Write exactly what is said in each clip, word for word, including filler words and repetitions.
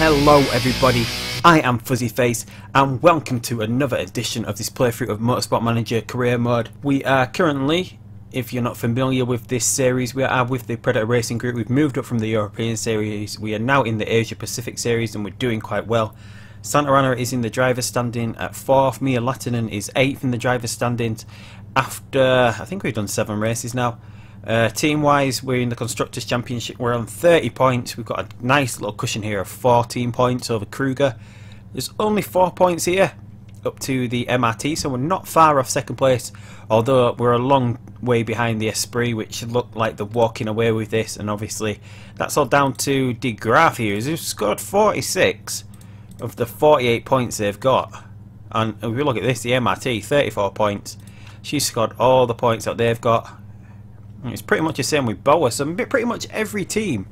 Hello everybody, I am Fuzzyface and welcome to another edition of this playthrough of Motorsport Manager Career Mode. We are currently, if you're not familiar with this series, we are with the Predator Racing Group. We've moved up from the European Series, we are now in the Asia-Pacific Series and we're doing quite well. Santa Rana is in the driver's standing at fourth, Mia Latinen is eighth in the driver's standing after, I think we've done seven races now. Uh, Team-wise, we're in the Constructors' Championship, we're on thirty points, we've got a nice little cushion here of fourteen points over Kruger. There's only four points here up to the M R T, so we're not far off second place, although we're a long way behind the Esprit, which look like they're walking away with this, and obviously that's all down to De Graaf here, who's scored forty-six of the forty-eight points they've got. And if we look at this, the M R T, thirty-four points, she's scored all the points that they've got. It's pretty much the same with Boa, so pretty much every team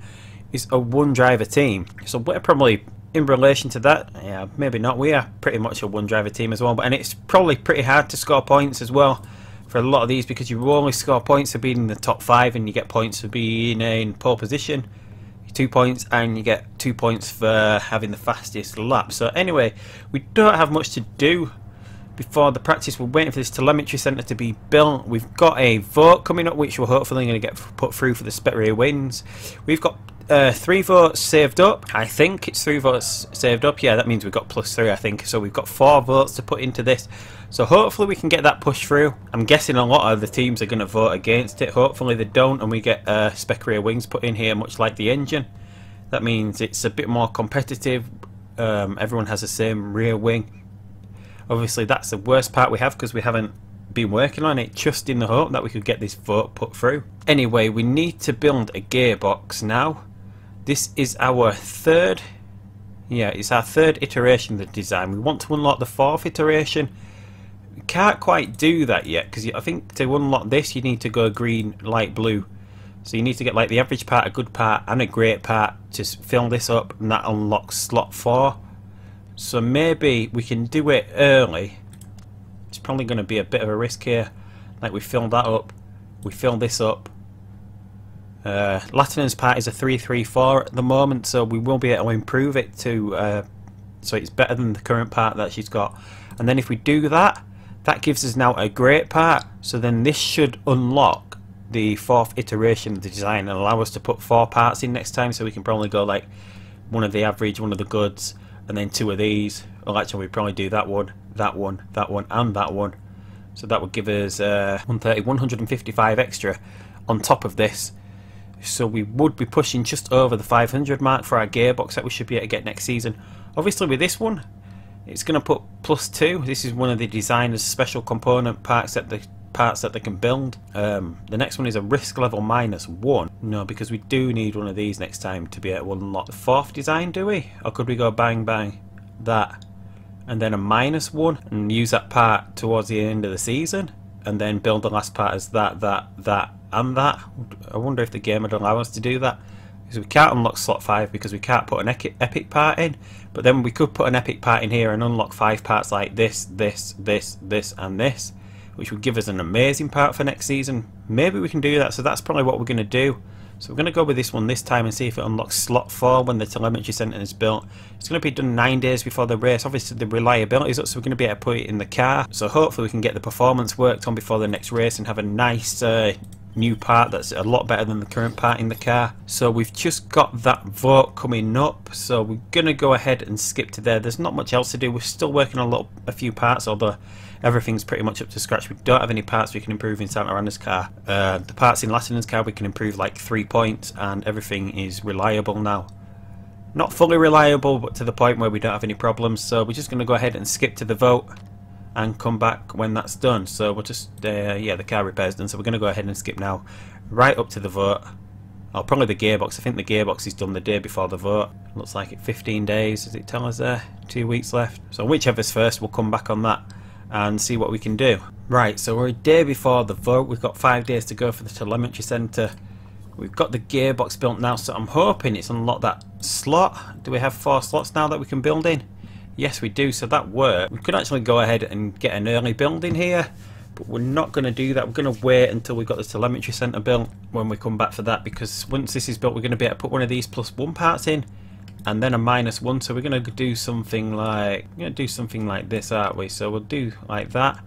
is a one-driver team. So we're probably, in relation to that, yeah, maybe not, we are pretty much a one-driver team as well. But, and it's probably pretty hard to score points as well for a lot of these, because you only score points for being in the top five, and you get points for being in pole position, two points, and you get two points for having the fastest lap. So anyway, we don't have much to do before the practice. We're waiting for this telemetry centre to be built. We've got a vote coming up which we're hopefully going to get put through for the Spectre wins. We've got uh, three votes saved up. I think it's three votes saved up. Yeah, that means we've got plus three, I think. So we've got four votes to put into this. So hopefully we can get that pushed through. I'm guessing a lot of the teams are going to vote against it. Hopefully they don't and we get uh, Spectre wings put in here, much like the engine. That means it's a bit more competitive. Um, everyone has the same rear wing. Obviously that's the worst part we have, because we haven't been working on it, just in the hope that we could get this vote put through. Anyway, we need to build a gearbox now. This is our third, yeah, it's our third iteration of the design. We want to unlock the fourth iteration. We can't quite do that yet, because I think to unlock this you need to go green, light blue. So you need to get like the average part, a good part and a great part. Just fill this up and that unlocks slot four. So maybe we can do it early. It's probably going to be a bit of a risk here. Like we fill that up, we fill this up. Uh, Latinin's part is a three three four at the moment, so we will be able to improve it to uh, so it's better than the current part that she's got. And then if we do that, that gives us now a great part. So then this should unlock the fourth iteration of the design and allow us to put four parts in next time. So we can probably go like one of the average, one of the goods, and then two of these. Well, actually we probably do that one, that one, that one and that one. So that would give us uh, one hundred thirty, one hundred fifty-five extra on top of this. So we would be pushing just over the five hundred mark for our gearbox that we should be able to get next season. Obviously with this one, it's going to put plus two. This is one of the designers' special component parts that the parts that they can build. Um, the next one is a risk level minus one. No, because we do need one of these next time to be able to unlock the fourth design, do we? Or could we go bang bang that and then a minus one and use that part towards the end of the season and then build the last part as that, that, that and that? I wonder if the game would allow us to do that, because we can't unlock slot five because we can't put an epic part in, but then we could put an epic part in here and unlock five parts like this, this, this, this and this, which would give us an amazing part for next season. Maybe we can do that, so that's probably what we're going to do. So we're going to go with this one this time and see if it unlocks slot four when the telemetry centre is built. It's going to be done nine days before the race. Obviously the reliability is up, so we're going to be able to put it in the car. So hopefully we can get the performance worked on before the next race and have a nice uh, new part that's a lot better than the current part in the car. So we've just got that vote coming up, so we're going to go ahead and skip to there. There's not much else to do. We're still working on a, little, a few parts, although everything's pretty much up to scratch. We don't have any parts we can improve in Santa Rana's car. Uh, the parts in Latinen's car we can improve like three points, and everything is reliable now. Not fully reliable, but to the point where we don't have any problems. So we're just going to go ahead and skip to the vote and come back when that's done. So we'll just, uh, yeah, the car repair's done. So we're going to go ahead and skip now right up to the vote. Oh, probably the gearbox. I think the gearbox is done the day before the vote. Looks like it fifteen days. Does it tell us there? Two weeks left. So whichever's first, we'll come back on that and see what we can do. Right, so we're a day before the vote. We've got five days to go for the telemetry centre. We've got the gearbox built now, so I'm hoping it's unlocked that slot. Do we have four slots now that we can build in? Yes, we do, so that worked. We could actually go ahead and get an early build in here, but we're not going to do that. We're going to wait until we've got the telemetry centre built when we come back for that, because once this is built, we're going to be able to put one of these plus one parts in and then a minus one. So we're going to do something like we're going to do something like this, aren't we? So we'll do like that,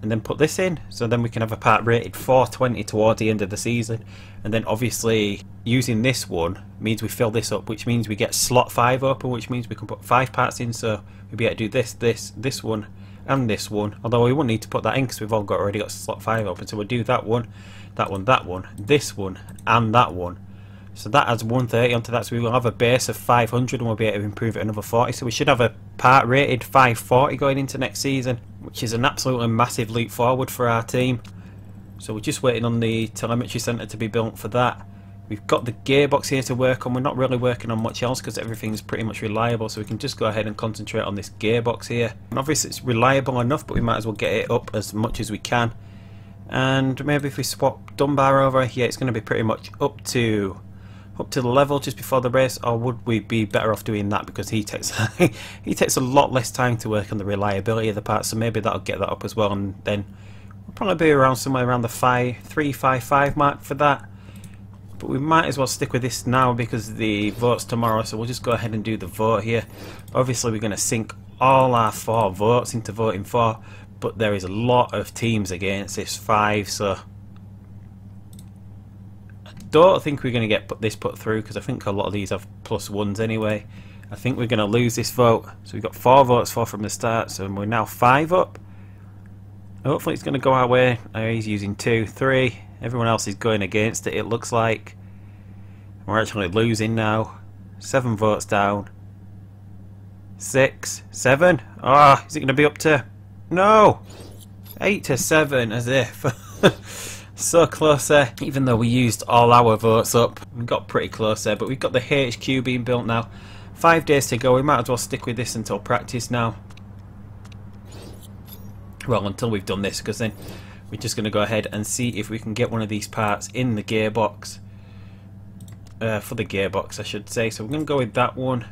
and then put this in. So then we can have a part rated four twenty towards the end of the season. And then obviously using this one means we fill this up, which means we get slot five open, which means we can put five parts in. So we'll be able to do this, this, this one, and this one. Although we won't need to put that in because we've all got already got slot five open. So we'll do that one, that one, that one, this one, and that one. So that adds one thirty onto that, so we will have a base of five hundred and we'll be able to improve it another forty. So we should have a part rated five forty going into next season, which is an absolutely massive leap forward for our team. So we're just waiting on the telemetry centre to be built for that. We've got the gearbox here to work on. We're not really working on much else because everything's pretty much reliable, so we can just go ahead and concentrate on this gearbox here. And obviously it's reliable enough, but we might as well get it up as much as we can. And maybe if we swap Dunbar over here, it's going to be pretty much up to... up to the level just before the race, or would we be better off doing that because he takes he takes a lot less time to work on the reliability of the parts, so maybe that'll get that up as well, and then we'll probably be around somewhere around the five three five five mark for that. But we might as well stick with this now because the vote's tomorrow, so we'll just go ahead and do the vote here. Obviously we're going to sink all our four votes into voting for, but there is a lot of teams against this five, so don't think we're going to get put this put through because I think a lot of these have plus ones anyway. I think we're going to lose this vote. So we've got four votes for from the start, so we're now five up. Hopefully it's going to go our way. Oh, he's using two, three. Everyone else is going against it, it looks like. We're actually losing now. Seven votes down. Six, seven. Ah, oh, is it going to be up to... No! Eight to seven, as if... So close there, even though we used all our votes up. We got pretty close there, but we've got the H Q being built now. Five days to go, we might as well stick with this until practice now. Well, until we've done this, because then we're just going to go ahead and see if we can get one of these parts in the gearbox. Uh, for the gearbox, I should say. So we're going to go with that one.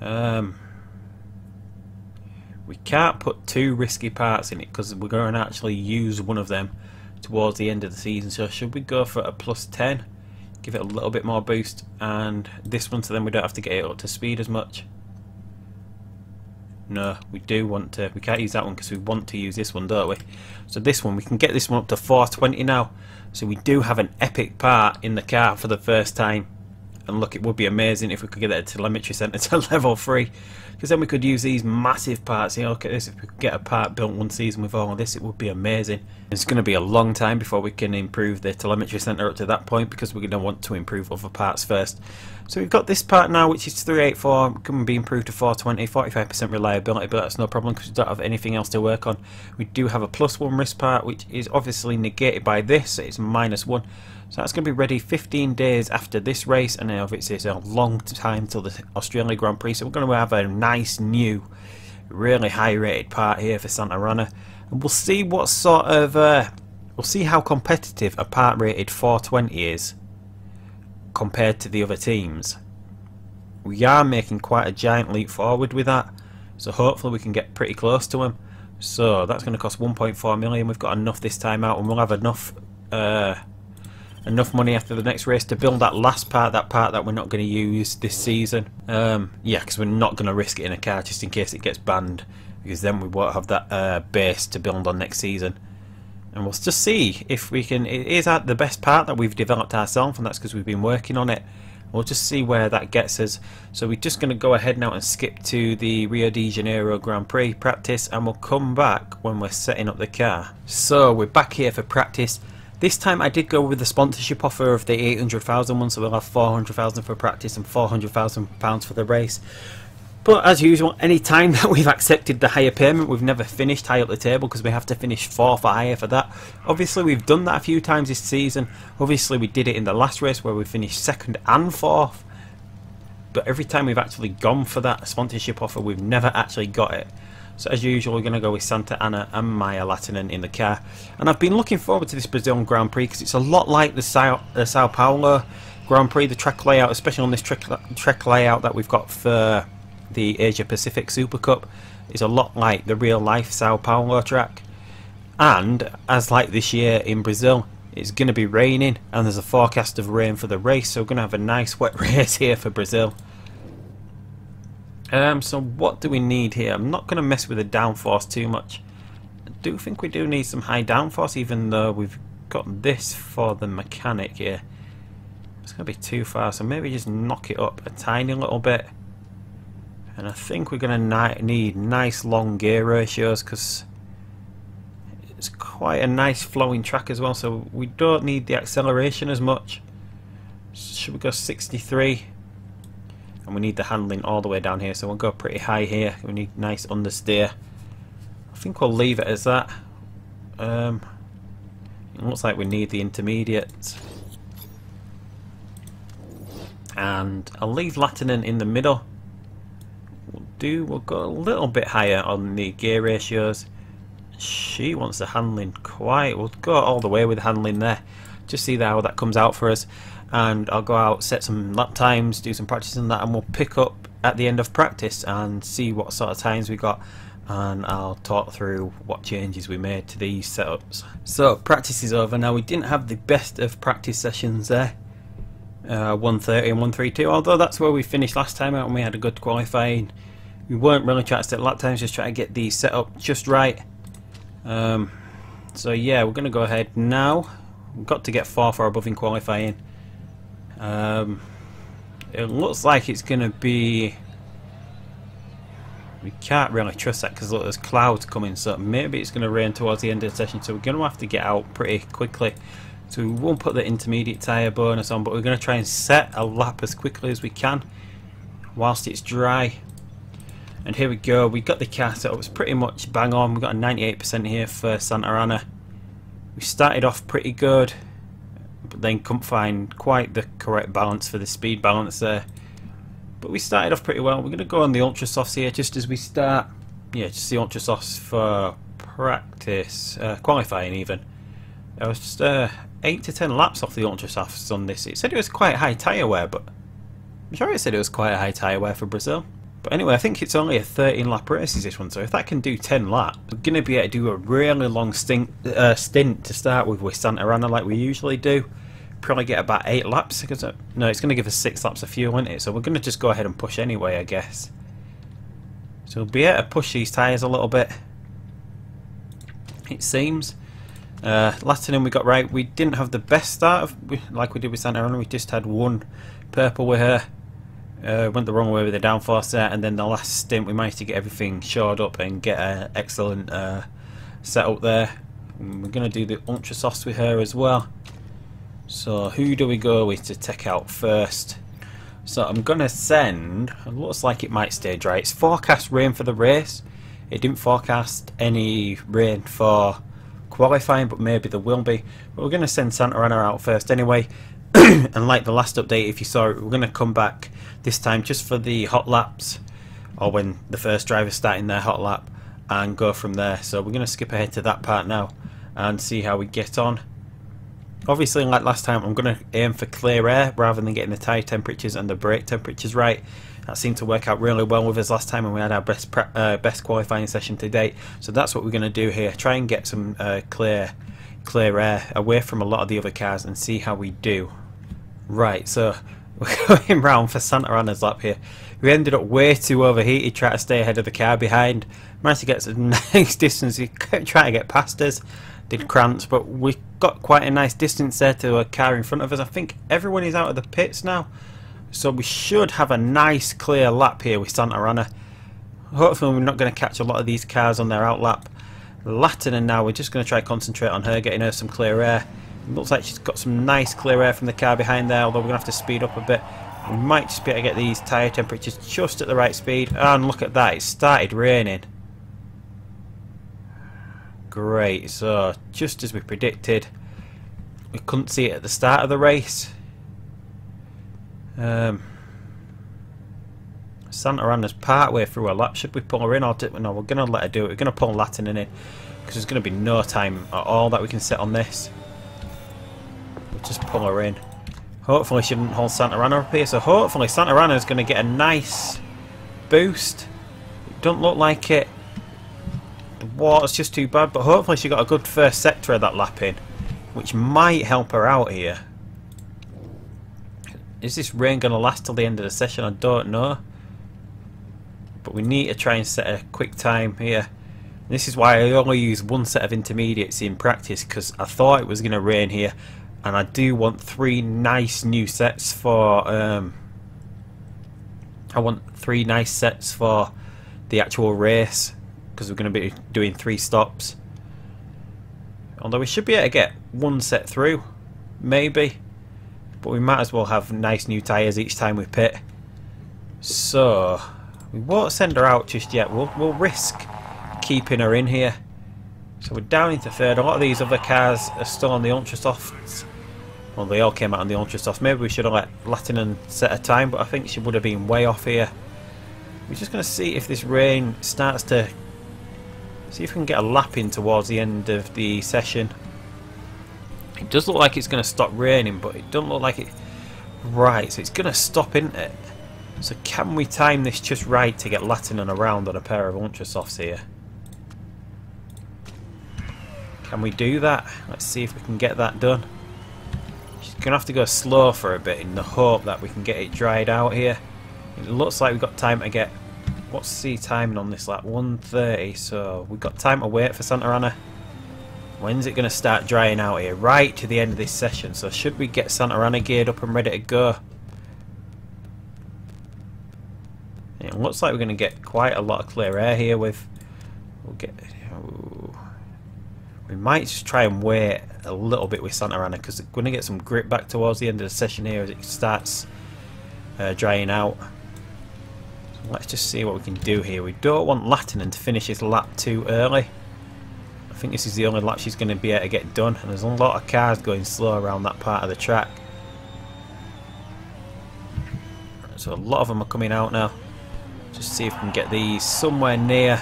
Um... We can't put two risky parts in it because we're going to actually use one of them towards the end of the season. So should we go for a plus ten, give it a little bit more boost, and this one so then we don't have to get it up to speed as much? No, we do want to. We can't use that one because we want to use this one, don't we? So this one, we can get this one up to four twenty now. So we do have an epic part in the car for the first time. And look, it would be amazing if we could get a telemetry centre to level three. Because then we could use these massive parts. You know, look at this, if we could get a part built one season with all of this, it would be amazing. It's going to be a long time before we can improve the telemetry centre up to that point, because we're going to want to improve other parts first. So we've got this part now, which is three eighty-four, can be improved to four twenty, forty-five percent reliability, but that's no problem because we don't have anything else to work on. We do have a plus one wrist part, which is obviously negated by this, so it's minus one. So that's going to be ready fifteen days after this race, and obviously it's a long time till the Australian Grand Prix, so we're going to have a nice new, really high rated part here for Santa Rana, and we'll see what sort of, uh, we'll see how competitive a part rated four twenty is compared to the other teams. We are making quite a giant leap forward with that, so hopefully we can get pretty close to them. So that's going to cost one point four million, we've got enough this time out, and we'll have enough... Uh, enough money after the next race to build that last part, that part that we're not going to use this season. Um, yeah, because we're not going to risk it in a car just in case it gets banned, because then we won't have that uh, base to build on next season. And we'll just see if we can... It is the best part that we've developed ourselves, and that's because we've been working on it. We'll just see where that gets us. So we're just going to go ahead now and skip to the Rio de Janeiro Grand Prix practice, and we'll come back when we're setting up the car. So we're back here for practice. This time I did go with the sponsorship offer of the eight hundred thousand one, so we'll have four hundred thousand for practice and four hundred thousand pounds for the race. But as usual, any time that we've accepted the higher payment, we've never finished high up the table because we have to finish fourth or higher for that. Obviously we've done that a few times this season. Obviously we did it in the last race where we finished second and fourth. But every time we've actually gone for that sponsorship offer, we've never actually got it. So as usual, we're going to go with Santa Rana and Mia Latinen in the car. And I've been looking forward to this Brazilian Grand Prix because it's a lot like the Sao, the Sao Paulo Grand Prix, the track layout, especially on this track, track layout that we've got for the Asia-Pacific Super Cup, is a lot like the real-life Sao Paulo track. And, as like this year in Brazil, It's going to be raining and there's a forecast of rain for the race, so we're going to have a nice wet race here for Brazil. Um, so what do we need here? I'm not going to mess with the downforce too much. I do think we do need some high downforce, even though we've got this for the mechanic here. It's going to be too far, so maybe just knock it up a tiny little bit. And I think we're going to need nice long gear ratios, because it's quite a nice flowing track as well, so we don't need the acceleration as much. Should we go sixty-three? And we need the handling all the way down here, so we'll go pretty high here. We need nice understeer. I think we'll leave it as that. Um, it looks like we need the intermediates. And I'll leave Latinen in the middle. We'll do. We'll go a little bit higher on the gear ratios. She wants the handling quite. We'll go all the way with handling there. Just see how that comes out for us. And I'll go out, set some lap times, do some practice on that, and we'll pick up at the end of practice and see what sort of times we got. And I'll talk through what changes we made to these setups. So practice is over now. We didn't have the best of practice sessions there. Uh, one thirty and one thirty-two, although that's where we finished last time out and we had a good qualifying. We weren't really trying to set lap times, just trying to get these set up just right. Um, so yeah, we're going to go ahead now. We've got to get far far above in qualifying. Um, it looks like it's going to be... We can't really trust that because look, there's clouds coming, so maybe it's going to rain towards the end of the session, so we're going to have to get out pretty quickly. So we won't put the intermediate tyre bonus on, but we're going to try and set a lap as quickly as we can whilst it's dry. And here we go, we got the car set up, it's pretty much bang on. We've got a ninety-eight percent here for Santa Rana. We started off pretty good, but then couldn't find quite the correct balance for the speed balance there. But we started off pretty well. We're going to go on the ultra softs here just as we start. Yeah, just the ultra softs for practice, uh, qualifying even. I was just uh, eight to ten laps off the ultra softs on this. It said it was quite high tyre wear, but I'm sure it said it was quite a high tyre wear for Brazil. But anyway, I think it's only a thirteen lap race is this one, so if that can do ten laps, we're going to be able to do a really long stint, uh, stint to start with with Santa Rana like we usually do. Probably get about eight laps, because it, no, it's going to give us six laps of fuel, isn't it? So we're going to just go ahead and push anyway, I guess. So we'll be able to push these tyres a little bit, it seems. Uh, Latinen we got right. We didn't have the best start of, like we did with Santa Rana. We just had one purple with her. Uh, went the wrong way with the downforce there, and then the last stint we managed to get everything shored up and get an excellent uh, setup there. And we're going to do the ultra softs with her as well. So who do we go with to take out first? So I'm going to send, it looks like it might stay dry. It's forecast rain for the race. It didn't forecast any rain for qualifying, but maybe there will be. But we're going to send Santa Rana out first anyway. And like the last update, if you saw it, we're going to come back this time just for the hot laps, or when the first driver's starting their hot lap, and go from there. So we're going to skip ahead to that part now and see how we get on. Obviously, like last time, I'm going to aim for clear air rather than getting the tyre temperatures and the brake temperatures right. That seemed to work out really well with us last time, and we had our best pre uh, best qualifying session to date. So that's what we're going to do here. Try and get some uh, clear clear air away from a lot of the other cars and see how we do. Right, so we're going round for Santa Rana's lap here. We ended up way too overheated, trying to stay ahead of the car behind. Managed to get some nice distance. He kept trying to get past us. Did Crants, but we got quite a nice distance there to a car in front of us. I think everyone is out of the pits now, so we should have a nice clear lap here with Santa Rana. Hopefully we're not going to catch a lot of these cars on their out lap. Latinen now, we're just going to try to concentrate on her, getting her some clear air. It looks like she's got some nice clear air from the car behind there, although we're going to have to speed up a bit. We might just be able to get these tyre temperatures just at the right speed. And look at that, it started raining. Great, so just as we predicted, we couldn't see it at the start of the race. Um, Santa Rana's partway through a lap. Should we pull her in? Or do, no, we're going to let her do it. We're going to pull Latinen in, because there's going to be no time at all that we can sit on this. We'll just pull her in. Hopefully she didn't hold Santa Rana up here, so hopefully Santa Rana is going to get a nice boost. It doesn't look like it. The water's just too bad, but hopefully she got a good first sector of that lap in. which might help her out here. Is this rain going to last till the end of the session? I don't know. But we need to try and set a quick time here. And this is why I only use one set of intermediates in practice, because I thought it was going to rain here. And I do want three nice new sets for... Um, I want three nice sets for the actual race, because we're going to be doing three stops. Although we should be able to get one set through, maybe. But we might as well have nice new tyres each time we pit. So, we won't send her out just yet. We'll, we'll risk keeping her in here. So we're down into third. A lot of these other cars are still on the Ultra Softs. Well, they all came out on the Ultra Softs. Maybe we should have let Latinen set a time, but I think she would have been way off here. We're just going to see if this rain starts to... See if we can get a lap in towards the end of the session. It does look like it's going to stop raining, but it doesn't look like it... Right, so it's going to stop, isn't it? So can we time this just right to get Latinen around on a pair of Ultra Softs here? Can we do that? Let's see if we can get that done. She's going to have to go slow for a bit in the hope that we can get it dried out here. It looks like we've got time to get... What's C timing on this lap? one thirty, so we've got time to wait for Santa Rana. When's it going to start drying out here? Right to the end of this session. So should we get Santa Rana geared up and ready to go? It looks like we're going to get quite a lot of clear air here with... We'll get... Ooh. We might just try and wait a little bit with Santa Rana, because we're going to get some grip back towards the end of the session here as it starts uh, drying out. So let's just see what we can do here. We don't want Latinen to finish his lap too early. I think this is the only lap she's going to be able to get done, and there's a lot of cars going slow around that part of the track. So a lot of them are coming out now. Just see if we can get these somewhere near.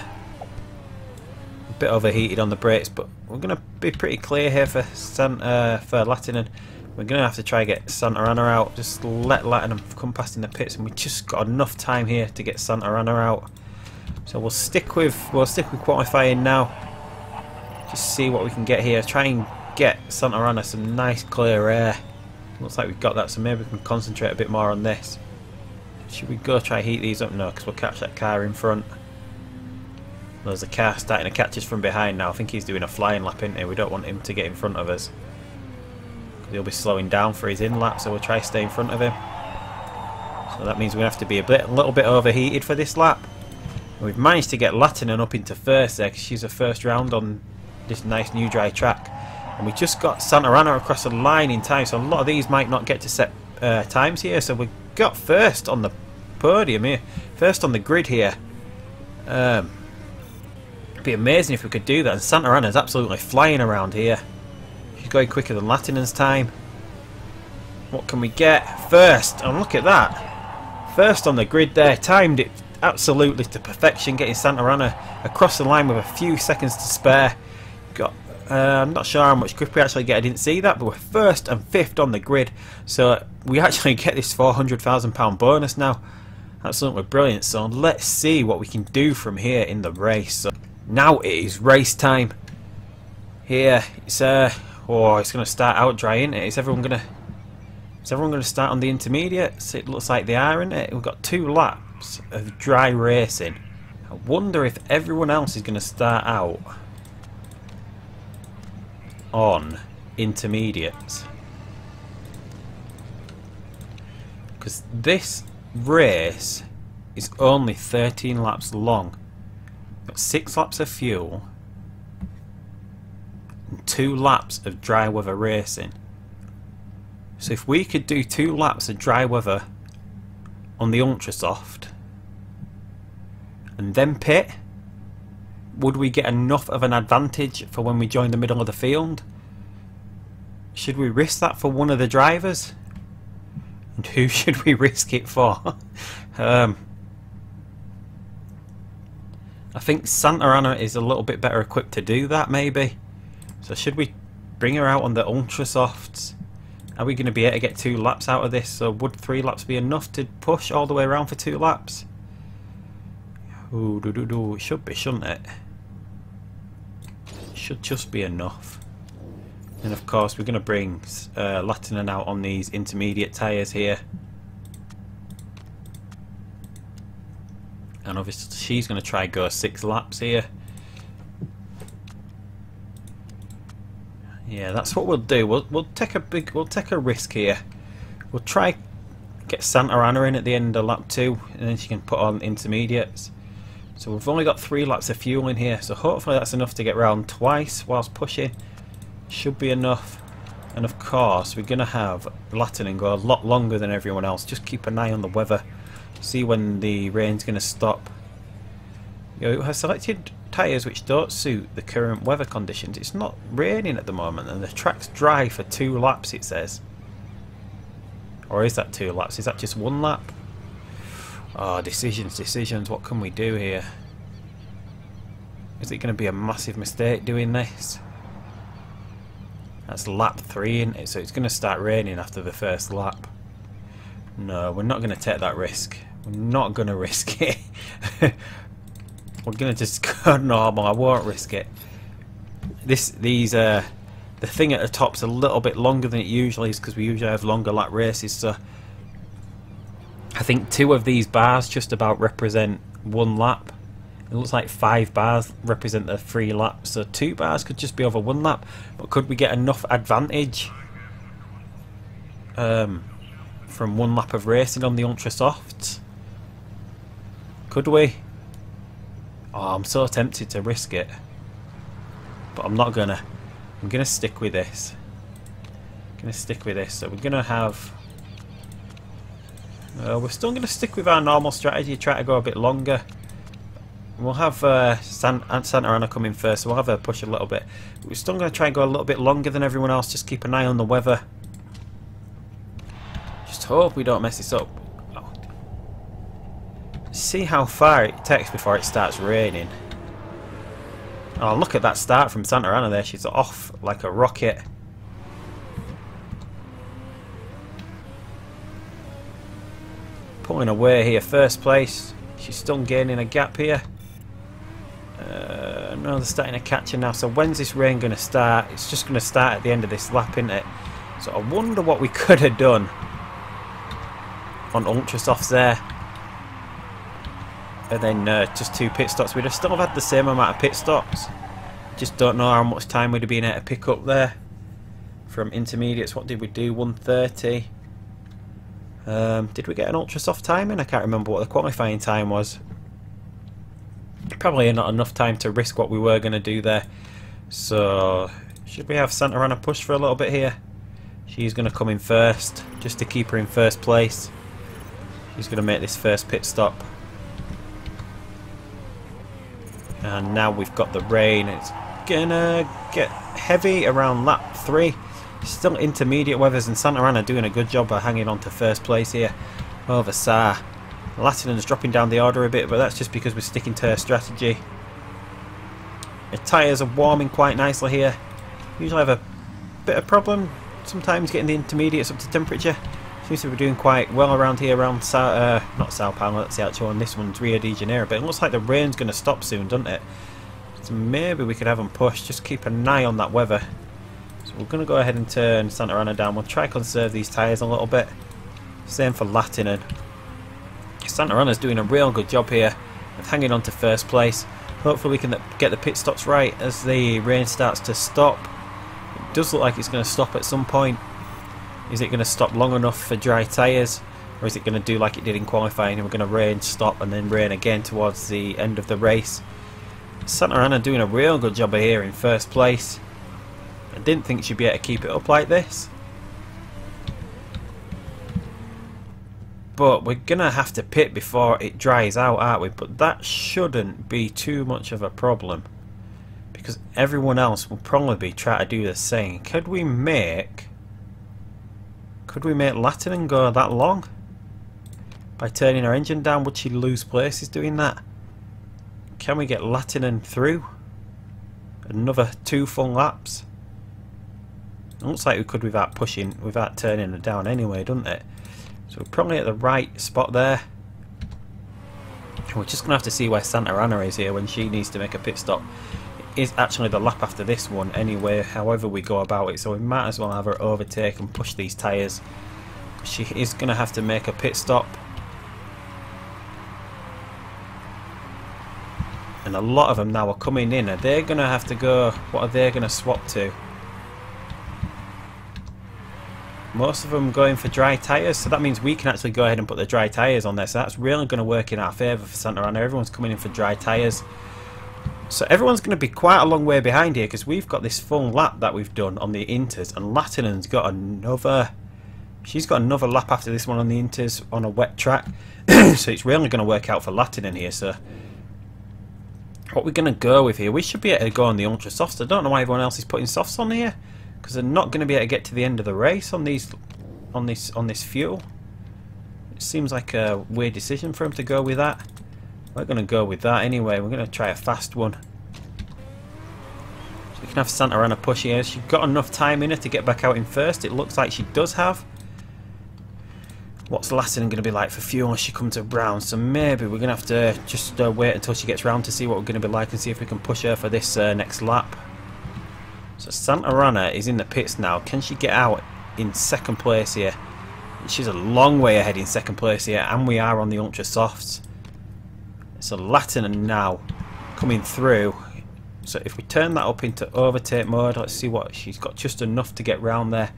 A bit overheated on the brakes, but we're going to be pretty clear here for Santa, uh, for Latinen. We're going to have to try and get Santa Rana out. Just let Latinen come past in the pits, and we just got enough time here to get Santa Rana out. So we'll stick with we'll stick with qualifying now. Just see what we can get here. Try and get Santa Rana some nice clear air. Looks like we've got that, so maybe we can concentrate a bit more on this. Should we go try heat these up? No, because we'll catch that car in front. There's a car starting to catch us from behind now. I think he's doing a flying lap, isn't he? We don't want him to get in front of us. He'll be slowing down for his in lap, so we'll try to stay in front of him. So that means we have to be a bit, a little bit overheated for this lap. And we've managed to get Latinen up into first there, because she's her first round on this nice new dry track. And we just got Santa Rana across the line in time, so a lot of these might not get to set uh, times here. So we got first on the podium here, first on the grid here. Um... It'd be amazing if we could do that, and Santa Rana's absolutely flying around here. She's going quicker than Latinen's time. What can we get? First, and look at that. First on the grid there, timed it absolutely to perfection, getting Santa Rana across the line with a few seconds to spare. Got, uh, I'm not sure how much grip we actually get, I didn't see that, but we're first and fifth on the grid. So we actually get this four hundred thousand pound bonus now. Absolutely brilliant, so let's see what we can do from here in the race. So now it is race time. Here it's uh oh, it's gonna start out dry, isn't it? Is everyone gonna is everyone gonna start on the intermediates? It looks like they are, isn't it? We've got two laps of dry racing. I wonder if everyone else is gonna start out on intermediates, because this race is only thirteen laps long. Got six laps of fuel and two laps of dry weather racing. So if we could do two laps of dry weather on the Ultra Soft and then pit, would we get enough of an advantage for when we join the middle of the field? Should we risk that for one of the drivers? And who should we risk it for? um... I think Santa Rana is a little bit better equipped to do that, maybe. So should we bring her out on the Ultra Softs? Are we going to be able to get two laps out of this? So would three laps be enough to push all the way around for two laps? Ooh, do do do. It should be, shouldn't it? It should just be enough. And of course we're going to bring uh, Latinen out on these intermediate tyres here. And obviously she's going to try go six laps here. Yeah, that's what we'll do. We'll we'll take a big we'll take a risk here. We'll try get Santa Rana in at the end of lap two, and then she can put on intermediates. So we've only got three laps of fuel in here, so hopefully that's enough to get round twice whilst pushing. Should be enough. And of course we're gonna have Latinen go a lot longer than everyone else. Just keep an eye on the weather. See when the rain's gonna stop. You know, it has selected tyres which don't suit the current weather conditions. It's not raining at the moment and the track's dry for two laps it says. Or is that two laps? Is that just one lap? Ah, oh, decisions, decisions. What can we do here? Is it going to be a massive mistake doing this? That's lap three, isn't it? So it's going to start raining after the first lap. No, we're not going to take that risk. We're not going to risk it. We're gonna just go normal. I won't risk it. This, these, uh, the thing at the top's a little bit longer than it usually is because we usually have longer lap races. So I think two of these bars just about represent one lap. It looks like five bars represent the three laps. So two bars could just be over one lap. But could we get enough advantage um, from one lap of racing on the ultra softs? Could we? Oh, I'm so tempted to risk it, but I'm not gonna. I'm gonna stick with this. I'm gonna stick with this. So we're gonna have. Uh, we're still gonna stick with our normal strategy. Try to go a bit longer. We'll have uh, San Aunt Santa Ana come in first, so we'll have her push a little bit. We're still gonna try and go a little bit longer than everyone else. Just keep an eye on the weather. Just hope we don't mess this up. See how far it takes before it starts raining. Oh, look at that start from Santa Rana there. She's off like a rocket. Pulling away here, first place. She's still gaining a gap here. Uh, no, they're starting to catch her now. So when's this rain going to start? It's just going to start at the end of this lap, isn't it? So I wonder what we could have done on ultra softs there. And then uh, just two pit stops. We'd have still had the same amount of pit stops. Just don't know how much time we'd have been able to pick up there from intermediates. What did we do? one thirty. Um, did we get an ultra soft time in? I can't remember what the qualifying time was. Probably not enough time to risk what we were going to do there. So should we have Santa Rana push for a little bit here? She's going to come in first just to keep her in first place. She's going to make this first pit stop. And now we've got the rain. It's gonna get heavy around lap three. Still intermediate weathers, and Santa Rana doing a good job of hanging on to first place here over Saar. Latinen's dropping down the order a bit, but that's just because we're sticking to her strategy. The tyres are warming quite nicely here. Usually have a bit of problem sometimes getting the intermediates up to temperature. Seems to be doing quite well around here, around Sao, uh, not Sao Paulo, that's the actual one, this one's Rio de Janeiro, but it looks like the rain's going to stop soon, doesn't it? So maybe we could have them push, just keep an eye on that weather. So we're going to go ahead and turn Santa Rana down, we'll try to conserve these tyres a little bit. Same for Latinen. Santa Rana's doing a real good job here of hanging on to first place. Hopefully we can get the pit stops right as the rain starts to stop. It does look like it's going to stop at some point. Is it going to stop long enough for dry tyres, or is it going to do like it did in qualifying and we're going to rain, stop and then rain again towards the end of the race? Santa Rana doing a real good job of here in first place. I didn't think she'd be able to keep it up like this. But we're going to have to pit before it dries out, aren't we? But that shouldn't be too much of a problem, because everyone else will probably be trying to do the same. Could we make... Could we make Latinen go that long? By turning her engine down, would she lose places doing that? Can we get Latinen through? Another two full laps? It looks like we could without pushing, without turning her down anyway, doesn't it? So we're probably at the right spot there. We're just going to have to see where Santa Rana is here when she needs to make a pit stop. is actually the lap after this one anyway, however we go about it, so we might as well have her overtake and push these tyres. She is going to have to make a pit stop. And a lot of them now are coming in. Are they going to have to go? What are they going to swap to? Most of them going for dry tyres, so that means we can actually go ahead and put the dry tyres on there. So that's really going to work in our favour for Santa Rana. Everyone's coming in for dry tyres. So everyone's going to be quite a long way behind here because we've got this full lap that we've done on the Inters, and Latinen's got another... She's got another lap after this one on the Inters on a wet track. So it's really going to work out for Latinen here. So what we're going to go with here, we should be able to go on the Ultra Softs. I don't know why everyone else is putting Softs on here, because they're not going to be able to get to the end of the race on these, on this, on this fuel. It seems like a weird decision for him to go with that. We're going to go with that anyway. We're going to try a fast one. So we can have Santa Rana push here. She's got enough time in her to get back out in first. It looks like she does have. What's Latinen going to be like for fuel as she comes around? So maybe we're going to have to just uh, wait until she gets round to see what we're going to be like and see if we can push her for this uh, next lap. So Santa Rana is in the pits now. Can she get out in second place here? She's a long way ahead in second place here, and we are on the Ultra Softs. So Latinen now coming through. So if we turn that up into overtake mode, let's see what she's got, just enough to get round there.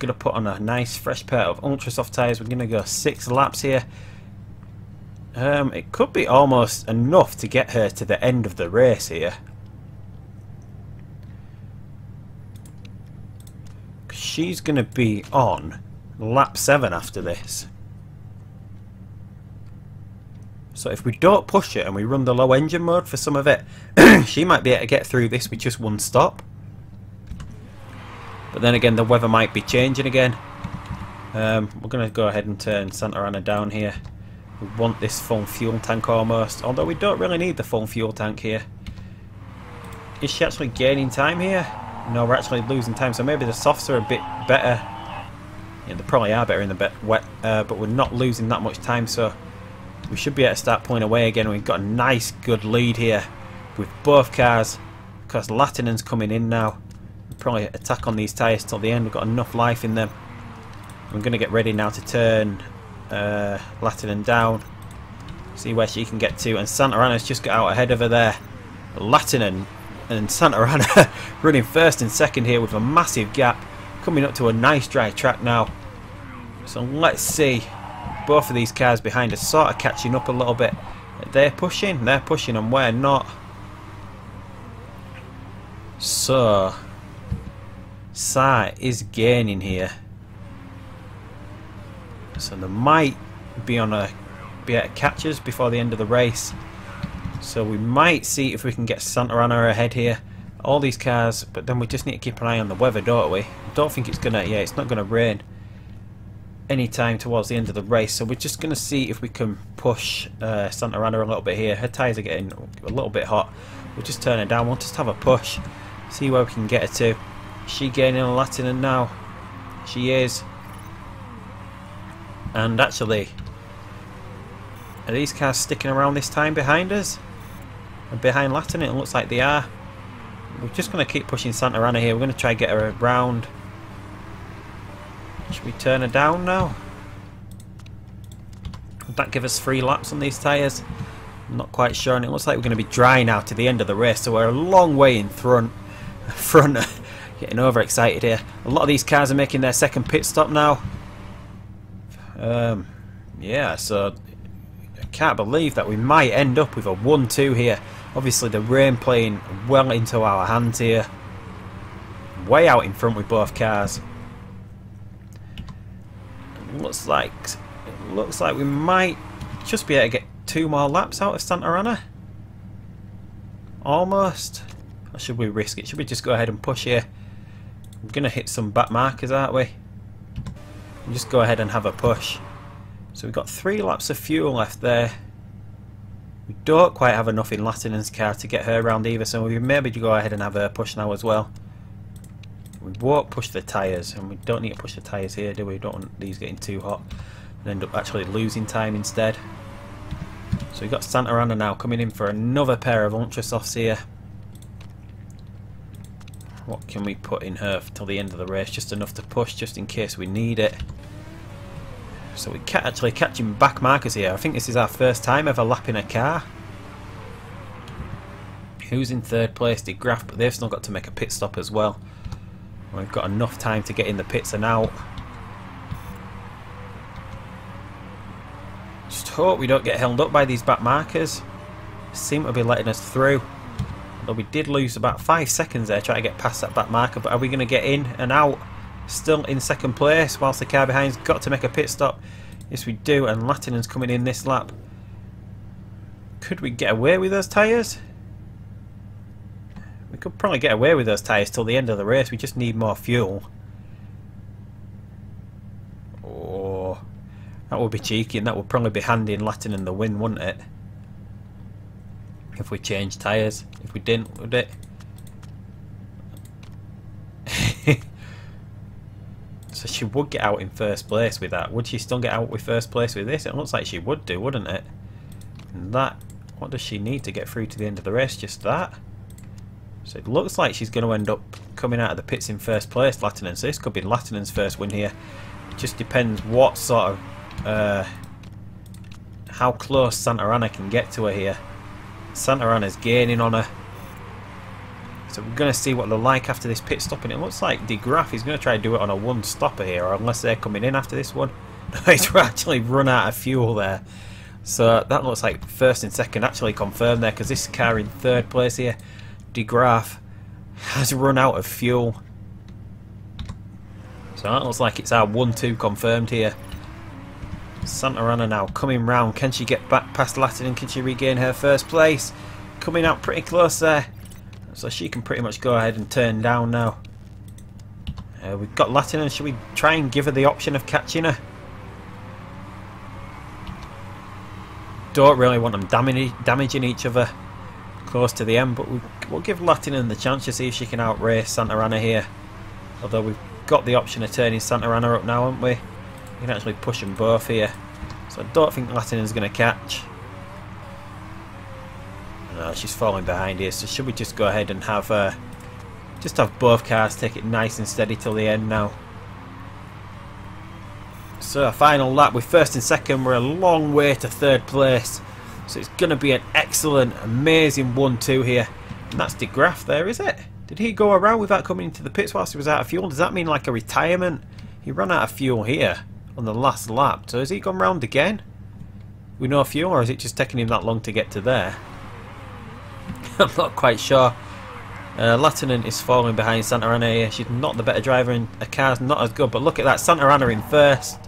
Going to put on a nice fresh pair of ultra soft tyres. We're going to go six laps here. Um, it could be almost enough to get her to the end of the race here. She's going to be on lap seven after this. So if we don't push it and we run the low engine mode for some of it, she might be able to get through this with just one stop. But then again, the weather might be changing again. Um, we're going to go ahead and turn Santa Rana down here. We want this full fuel tank almost, although we don't really need the full fuel tank here. Is she actually gaining time here? No, we're actually losing time, so maybe the softs are a bit better. Yeah, they probably are better in the bit wet, uh, but we're not losing that much time, so we should be able to start pulling away again. We've got a nice, good lead here with both cars, because Latinen's coming in now. Probably attack on these tyres till the end. We've got enough life in them. I'm going to get ready now to turn uh, Latinen down, see where she can get to, and Santa Rana's just got out ahead of her there. Latinen and Santa Rana running first and second here with a massive gap, coming up to a nice dry track now. So let's see, both of these cars behind us sort of catching up a little bit. They're pushing, they're pushing, and we're not. So Saar is gaining here, so they might be on a be at catches before the end of the race. So we might see if we can get Santa Rana ahead here. All these cars, but then we just need to keep an eye on the weather, don't we? I don't think it's gonna. Yeah, it's not gonna rain any time towards the end of the race. So we're just gonna see if we can push uh, Santa Rana a little bit here. Her tyres are getting a little bit hot. We'll just turn her down. We'll just have a push, see where we can get her to. She gaining on Latinen now. She is. And actually, are these cars sticking around this time behind us? And behind Latinen, it looks like they are. We're just going to keep pushing Santa Rana here. We're going to try and get her around. Should we turn her down now? Would that give us three laps on these tyres? I'm not quite sure. And it looks like we're going to be dry now to the end of the race. So we're a long way in front. front Getting overexcited here. A lot of these cars are making their second pit stop now. Um, yeah, so I can't believe that we might end up with a one two here. Obviously the rain playing well into our hands here. Way out in front with both cars. It looks like it looks like we might just be able to get two more laps out of Santa Rana. Almost. Or should we risk it? Should we just go ahead and push here? We're going to hit some back markers, aren't we? We'll just go ahead and have a push. So we've got three laps of fuel left there. We don't quite have enough in Latinen's car to get her around either, so we maybe go ahead and have her push now as well. We won't push the tyres, and we don't need to push the tyres here, do we? We don't want these getting too hot and end up actually losing time instead. So we've got Santa Rana now coming in for another pair of Ultra Softs here. What can we put in her till the end of the race? Just enough to push, just in case we need it. So we can't actually catching back markers here. I think this is our first time ever lapping a car. Who's in third place? De Graaf, but they've still got to make a pit stop as well. We've got enough time to get in the pits and out. Just hope we don't get held up by these back markers. Seem to be letting us through. Although we did lose about five seconds there trying to get past that back marker. But are we going to get in and out? Still in second place whilst the car behind's got to make a pit stop. Yes we do, and Latinen's coming in this lap. Could we get away with those tyres? We could probably get away with those tyres till the end of the race. We just need more fuel. Oh, that would be cheeky, and that would probably be handing Latinen the win, wouldn't it? If we changed tyres. If we didn't, would it? So she would get out in first place with that. Would she still get out with first place with this? It looks like she would do, wouldn't it? And that, what does she need to get through to the end of the race? Just that. So it looks like she's going to end up coming out of the pits in first place, Latinen. So this could be Latinen's first win here. It just depends what sort of, uh, how close Santa Rana can get to her here. Santa Rana's gaining on her. So we're going to see what they're like after this pit stop, and it looks like De Graaf is going to try to do it on a one-stopper here, or unless they're coming in after this one. No, he's actually run out of fuel there. So that looks like first and second actually confirmed there, because this car in third place here, De Graaf, has run out of fuel. So that looks like it's our one two confirmed here. Santa Rana now coming round. Can she get back past Latinen? Can she regain her first place? Coming out pretty close there. So she can pretty much go ahead and turn down now. Uh, we've got Latinen. Should we try and give her the option of catching her? Don't really want them damage, damaging each other close to the end, but we'll, we'll give Latinen the chance to see if she can outrace Santa Rana here. Although we've got the option of turning Santa Rana up now, haven't we? We can actually push them both here. So I don't think Latinen's going to catch. No, she's falling behind here, so should we just go ahead and have uh, just have both cars take it nice and steady till the end now. So a final lap with first and second. We're a long way to third place, so it's going to be an excellent, amazing one two here. And that's De Graaf there, is it? Did he go around without coming into the pits whilst he was out of fuel? Does that mean like a retirement? He ran out of fuel here on the last lap, so has he gone round again with no fuel, or is it just taking him that long to get to there? I'm not quite sure. Uh, Latinen is falling behind Santa Rana here. She's not the better driver and her car's not as good. But look at that, Santa Rana in first.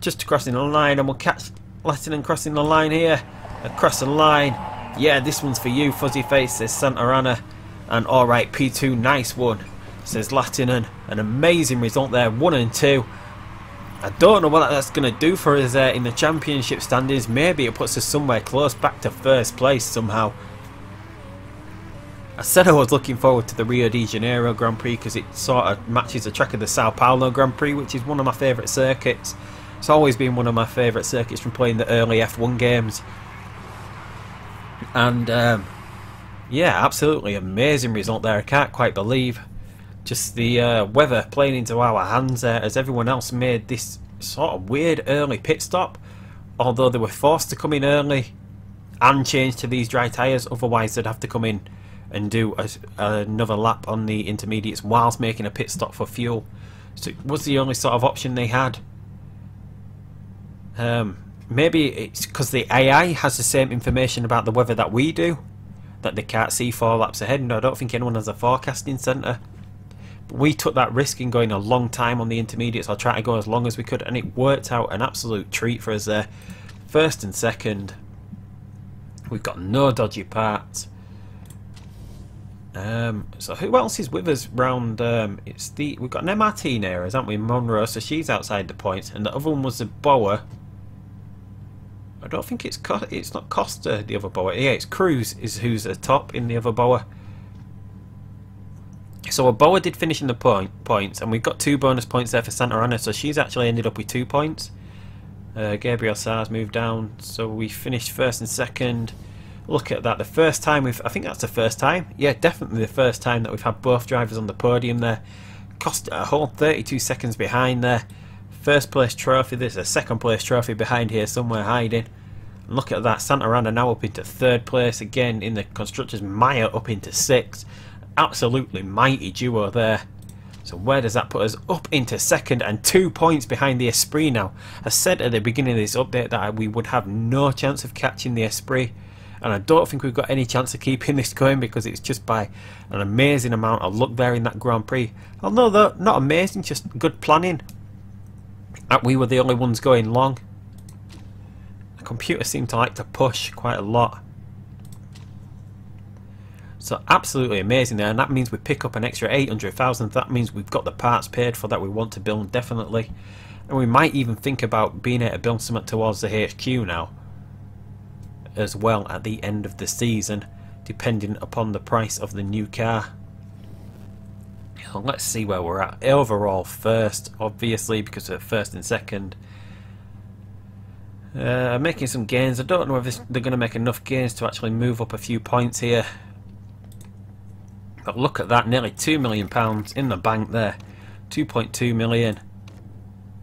Just crossing the line, and we'll catch Latinen crossing the line here. Across the line. Yeah, this one's for you, Fuzzyface, says Santa Rana. And alright, P two, nice one, says Latinen. An amazing result there, one and two. I don't know what that's going to do for us there in the championship standings. Maybe it puts us somewhere close back to first place somehow. I said I was looking forward to the Rio de Janeiro Grand Prix because it sort of matches the track of the Sao Paulo Grand Prix, which is one of my favourite circuits. It's always been one of my favourite circuits from playing the early F one games. And um, yeah, absolutely amazing result there. I can't quite believe just the uh, weather playing into our hands there as everyone else made this sort of weird early pit stop. Although they were forced to come in early and change to these dry tyres, otherwise they'd have to come in and do a, another lap on the intermediates whilst making a pit stop for fuel. So it was the only sort of option they had. Um, maybe it's because the A I has the same information about the weather that we do, that they can't see four laps ahead, and I don't think anyone has a forecasting centre. But we took that risk in going a long time on the intermediates, or try to go as long as we could, and it worked out an absolute treat for us there. First and second. We've got no dodgy parts. Um, so who else is with us round? Um, it's the we've got an M R T near us, haven't we? Monroe, so she's outside the points, and the other one was the Boa. I don't think it's Co it's not Costa, the other Boa. Yeah, it's Cruz is who's atop in the other Boa. So a Boa did finish in the point points, and we've got two bonus points there for Santa Ana, so she's actually ended up with two points. Uh, Gabriel Saar's moved down, so we finished first and second. look at that. The first time we've, I think that's the first time, yeah, definitely the first time that we've had both drivers on the podium there. Costa a whole thirty-two seconds behind there. First place trophy, there's a second place trophy behind here somewhere hiding. And look at that, Santa Rana now up into third place again in the constructors. Maya up into sixth. Absolutely mighty duo there. So where does that put us? Up into second and two points behind the Esprit now. I said at the beginning of this update that we would have no chance of catching the Esprit, and I don't think we've got any chance of keeping this going because it's just by an amazing amount of luck there in that Grand Prix. Although though, not amazing, just good planning. We were the only ones going long. The computer seemed to like to push quite a lot. So absolutely amazing there, and that means we pick up an extra eight hundred thousand. That means we've got the parts paid for that we want to build, definitely. And we might even think about being able to build something towards the H Q now as well at the end of the season, depending upon the price of the new car. So let's see where we're at. Overall first, obviously, because we're first and second. Uh, making some gains. I don't know if this, they're going to make enough gains to actually move up a few points here. But look at that, nearly two million pounds in the bank there. two point two million pounds.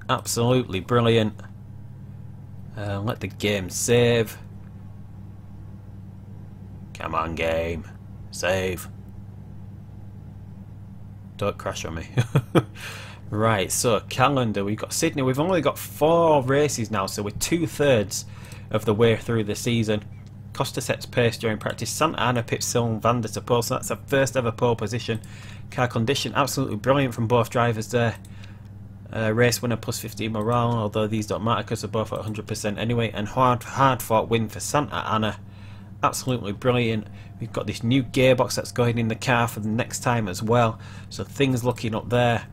Absolutely brilliant. Uh, let the game save. Come on, game. Save. Don't crash on me. Right, so calendar. We've got Sydney. We've only got four races now, so we're two-thirds of the way through the season. Costa sets pace during practice. Santa Ana pips Sylvander to pole, so that's our first ever pole position. Car condition, absolutely brilliant from both drivers there. Uh, race winner plus fifteen morale, although these don't matter because they're both at one hundred percent anyway. And hard, hard-fought win for Santa Ana. Absolutely brilliant. We've got this new gearbox that's going in the car for the next time as well. So things looking up there.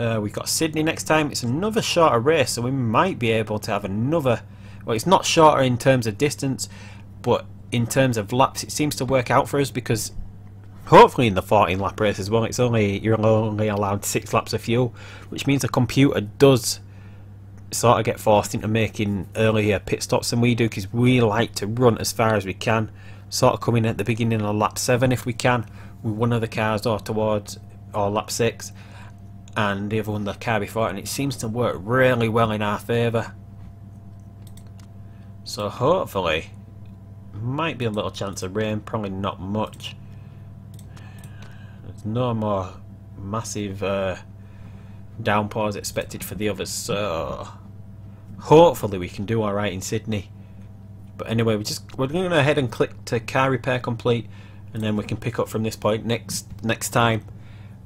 Uh, we've got Sydney next time. It's another shorter race, so we might be able to have another... Well, it's not shorter in terms of distance, but in terms of laps it seems to work out for us, because hopefully in the fourteen lap race as well, it's only, you're only allowed six laps of fuel, which means the computer does sort of get forced into making earlier pit stops than we do, because we like to run as far as we can, sort of coming at the beginning of lap seven if we can with one of the cars, or towards, or lap six, and the other one the car before, and it seems to work really well in our favour. So hopefully might be a little chance of rain, probably not much. There's no more massive uh, downpours expected for the others, so hopefully we can do alright in Sydney. But anyway, we're just we're going to go ahead and click to car repair complete, and then we can pick up from this point next next time.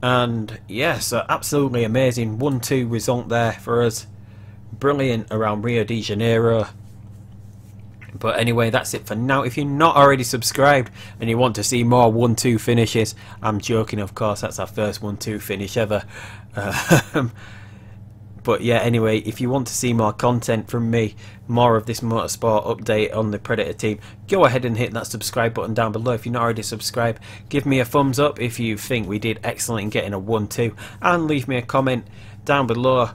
And yeah, so absolutely amazing one two result there for us. Brilliant around Rio de Janeiro. But anyway, that's it for now. If you're not already subscribed and you want to see more one two finishes, I'm joking, of course, that's our first one two finish ever. Um, but yeah, anyway, if you want to see more content from me, more of this motorsport update on the Predator team, go ahead and hit that subscribe button down below. If you're not already subscribed, give me a thumbs up if you think we did excellent in getting a one two, and leave me a comment down below.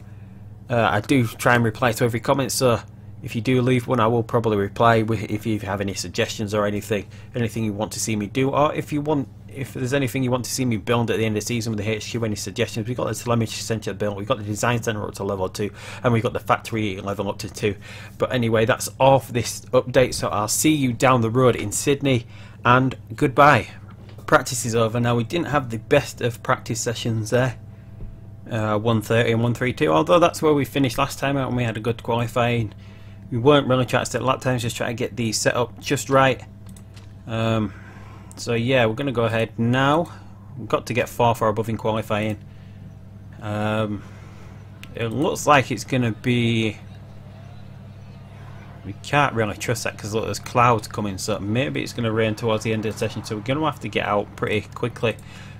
Uh, I do try and reply to every comment, so if you do leave one, I will probably reply. If you have any suggestions or anything, anything you want to see me do, or if you want, if there's anything you want to see me build at the end of the season with the H Q, any suggestions. We've got the telemetry centre built, we've got the design centre up to level two, and we've got the factory level up to two. But anyway, that's all for this update, so I'll see you down the road in Sydney, and goodbye. Practice is over now. We didn't have the best of practice sessions there. Uh, one thirty and one thirty-two, although that's where we finished last time out and we had a good qualifying. We weren't really trying to set lap times, just trying to get these set up just right. Um, so yeah, we're going to go ahead now. We've got to get far, far above in qualifying. Um, it looks like it's going to be... We can't really trust that because look, there's clouds coming, so maybe it's going to rain towards the end of the session, so we're going to have to get out pretty quickly.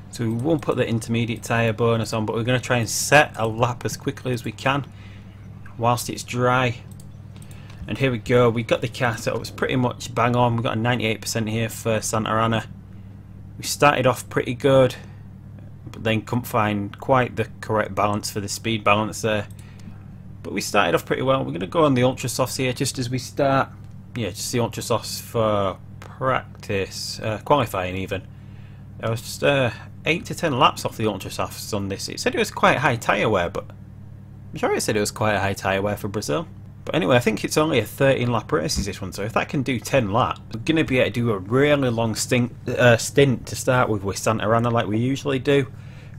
So we won't put the intermediate tyre bonus on, but we're going to try and set a lap as quickly as we can whilst it's dry. And here we go, we got the car set up, it's pretty much bang on. We got a ninety-eight percent here for Santa Ana. We started off pretty good, but then couldn't find quite the correct balance for the speed balance there. But we started off pretty well. We're going to go on the ultra softs here just as we start. Yeah, just the ultra softs for practice, uh, qualifying even. I was just uh, eight to ten laps off the ultra softs on this. It said it was quite high tyre wear, but I'm sure it said it was quite high tyre wear for Brazil. But anyway, I think it's only a thirteen lap race is this one, so if that can do ten laps, we're going to be able to do a really long stint, uh, stint to start with with Santa Rana like we usually do.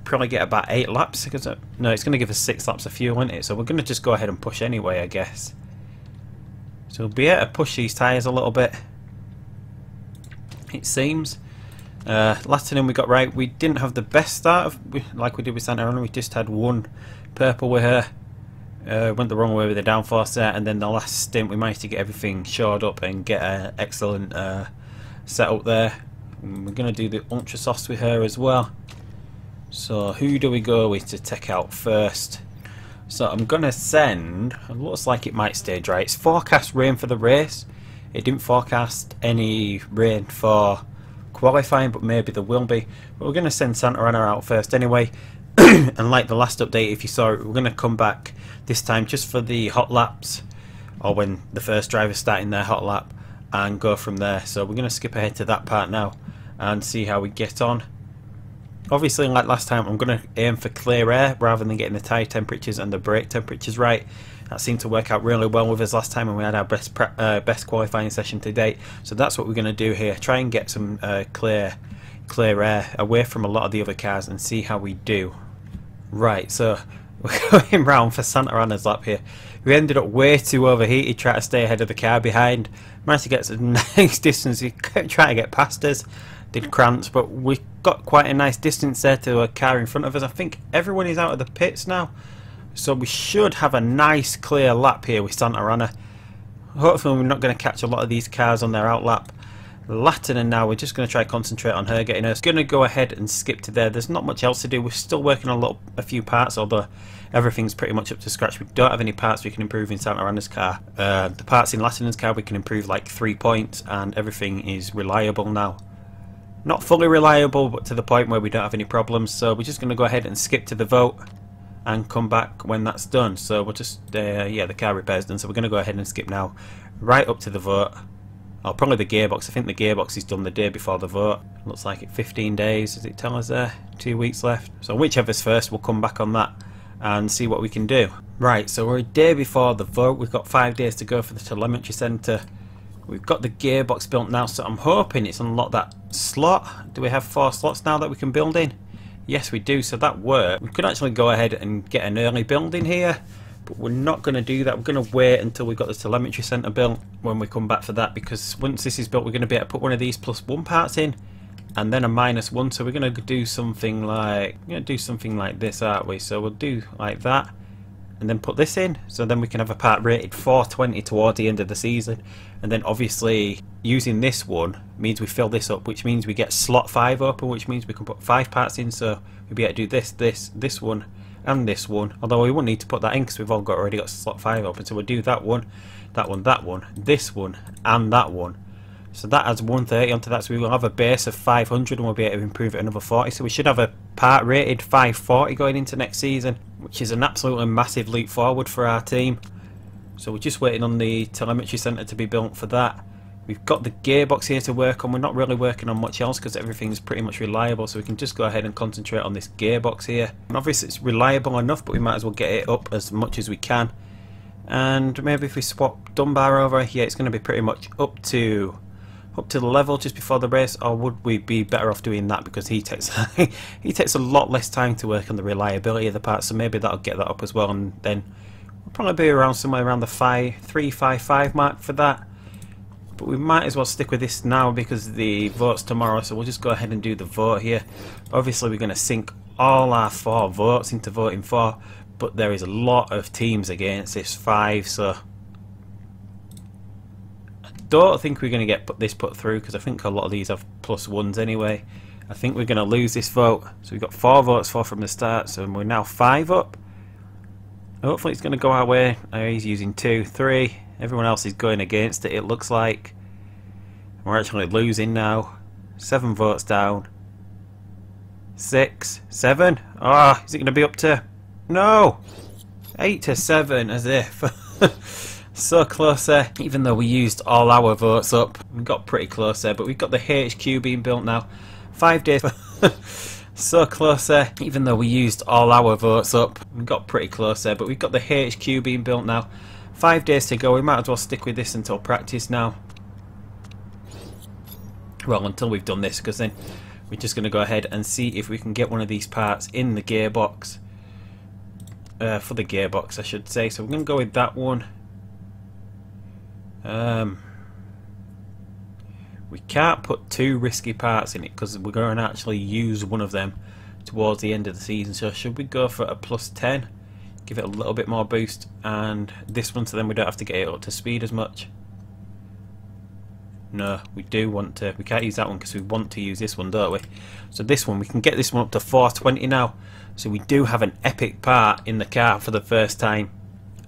Probably get about eight laps, because uh, no, it's going to give us six laps of fuel, isn't it? So we're going to just go ahead and push anyway, I guess. So we'll be able to push these tyres a little bit, it seems. Uh, Latinen we got right. We didn't have the best start of, like we did with Santa Rana. We just had one purple with her. Uh, went the wrong way with the downforce there, and then the last stint we managed to get everything shored up and get an excellent uh, setup there. And we're going to do the ultra softs with her as well. So who do we go with to take out first? So I'm going to send, it looks like it might stay dry. It's forecast rain for the race. It didn't forecast any rain for qualifying, but maybe there will be. But we're going to send Santa Rana out first anyway. And like the last update, if you saw it, we're going to come back this time just for the hot laps, or when the first driver's starting their hot lap, and go from there. So we're going to skip ahead to that part now and see how we get on. Obviously, like last time, I'm going to aim for clear air rather than getting the tyre temperatures and the brake temperatures right. That seemed to work out really well with us last time, and we had our best pre uh, best qualifying session to date. So that's what we're going to do here, try and get some uh, clear clear air away from a lot of the other cars and see how we do. Right, so we're going round for Santa Rana's lap here. We ended up way too overheated trying to stay ahead of the car behind. Managed to get some nice distance. He kept trying to get past us, did Crants, but we got quite a nice distance there to a car in front of us. I think everyone is out of the pits now, so we should have a nice clear lap here with Santa Rana. Hopefully we're not going to catch a lot of these cars on their out lap. Latinen now, we're just going to try to concentrate on her, getting her. Going to go ahead and skip to there. There's not much else to do. We're still working on a, little, a few parts, although everything's pretty much up to scratch. We don't have any parts we can improve in Santa Rana's car. Uh, the parts in Latinen's car we can improve like three points, and everything is reliable now. Not fully reliable, but to the point where we don't have any problems. So we're just going to go ahead and skip to the vote and come back when that's done. So we'll just, uh, yeah, the car repair's done. So we're going to go ahead and skip now right up to the vote. Oh, probably the gearbox. I think the gearbox is done the day before the vote. Looks like it fifteen days, does it tell us there? Two weeks left. So whichever's first, we'll come back on that and see what we can do. Right, so we're a day before the vote. We've got five days to go for the telemetry centre. We've got the gearbox built now, so I'm hoping it's unlocked that slot. Do we have four slots now that we can build in? Yes, we do, so that worked. We could actually go ahead and get an early build in here. We're not going to do that. We're going to wait until we've got the telemetry centre built when we come back for that, because once this is built we're going to be able to put one of these plus one parts in and then a minus one. So we're going to do something like we're going to do something like this, aren't we? So we'll do like that and then put this in, so then we can have a part rated four twenty towards the end of the season. And then obviously using this one means we fill this up, which means we get slot five open, which means we can put five parts in. So we'll be able to do this, this, this one and this one, although we won't need to put that in because we've all got already got slot five open. So we'll do that one, that one, that one, this one and that one. So that adds one thirty onto that, so we will have a base of five hundred and we'll be able to improve it another forty. So we should have a part rated five forty going into next season, which is an absolutely massive leap forward for our team. So we're just waiting on the telemetry centre to be built for that. We've got the gearbox here to work on. We're not really working on much else because everything's pretty much reliable, so we can just go ahead and concentrate on this gearbox here. And obviously it's reliable enough, but we might as well get it up as much as we can. And maybe if we swap Dunbar over, yeah, it's going to be pretty much up to up to the level just before the race. Or would we be better off doing that, because he takes he takes a lot less time to work on the reliability of the parts, so maybe that'll get that up as well. And then we'll probably be around somewhere around the five three five five mark for that. But we might as well stick with this now because the vote's tomorrow, so we'll just go ahead and do the vote here. Obviously we're going to sink all our four votes into voting for, but there is a lot of teams against this five, so I don't think we're going to get put this put through because I think a lot of these have plus ones anyway. I think we're going to lose this vote. So we've got four votes for from the start, so we're now five up. Hopefully it's going to go our way. Oh, he's using two, three. Everyone else is going against it, it looks like. We're actually losing now. Seven votes down. Six. Seven. Ah, oh, is it going to be up to... No! Eight to seven, as if. so close there, even though we used all our votes up. We got pretty close there, but we've got the H Q being built now. Five days... So close there, even though we used all our votes up. We got pretty close there, but we've got the H Q being built now. Five days to go, we might as well stick with this until practice now. Well, until we've done this, because then we're just going to go ahead and see if we can get one of these parts in the gearbox. Uh, for the gearbox, I should say. So we're going to go with that one. Um... We can't put two risky parts in it because we're going to actually use one of them towards the end of the season. So should we go for a plus ten, give it a little bit more boost, and this one so then we don't have to get it up to speed as much? No, we do want to. We can't use that one because we want to use this one, don't we? So this one, we can get this one up to four twenty now. So we do have an epic part in the car for the first time.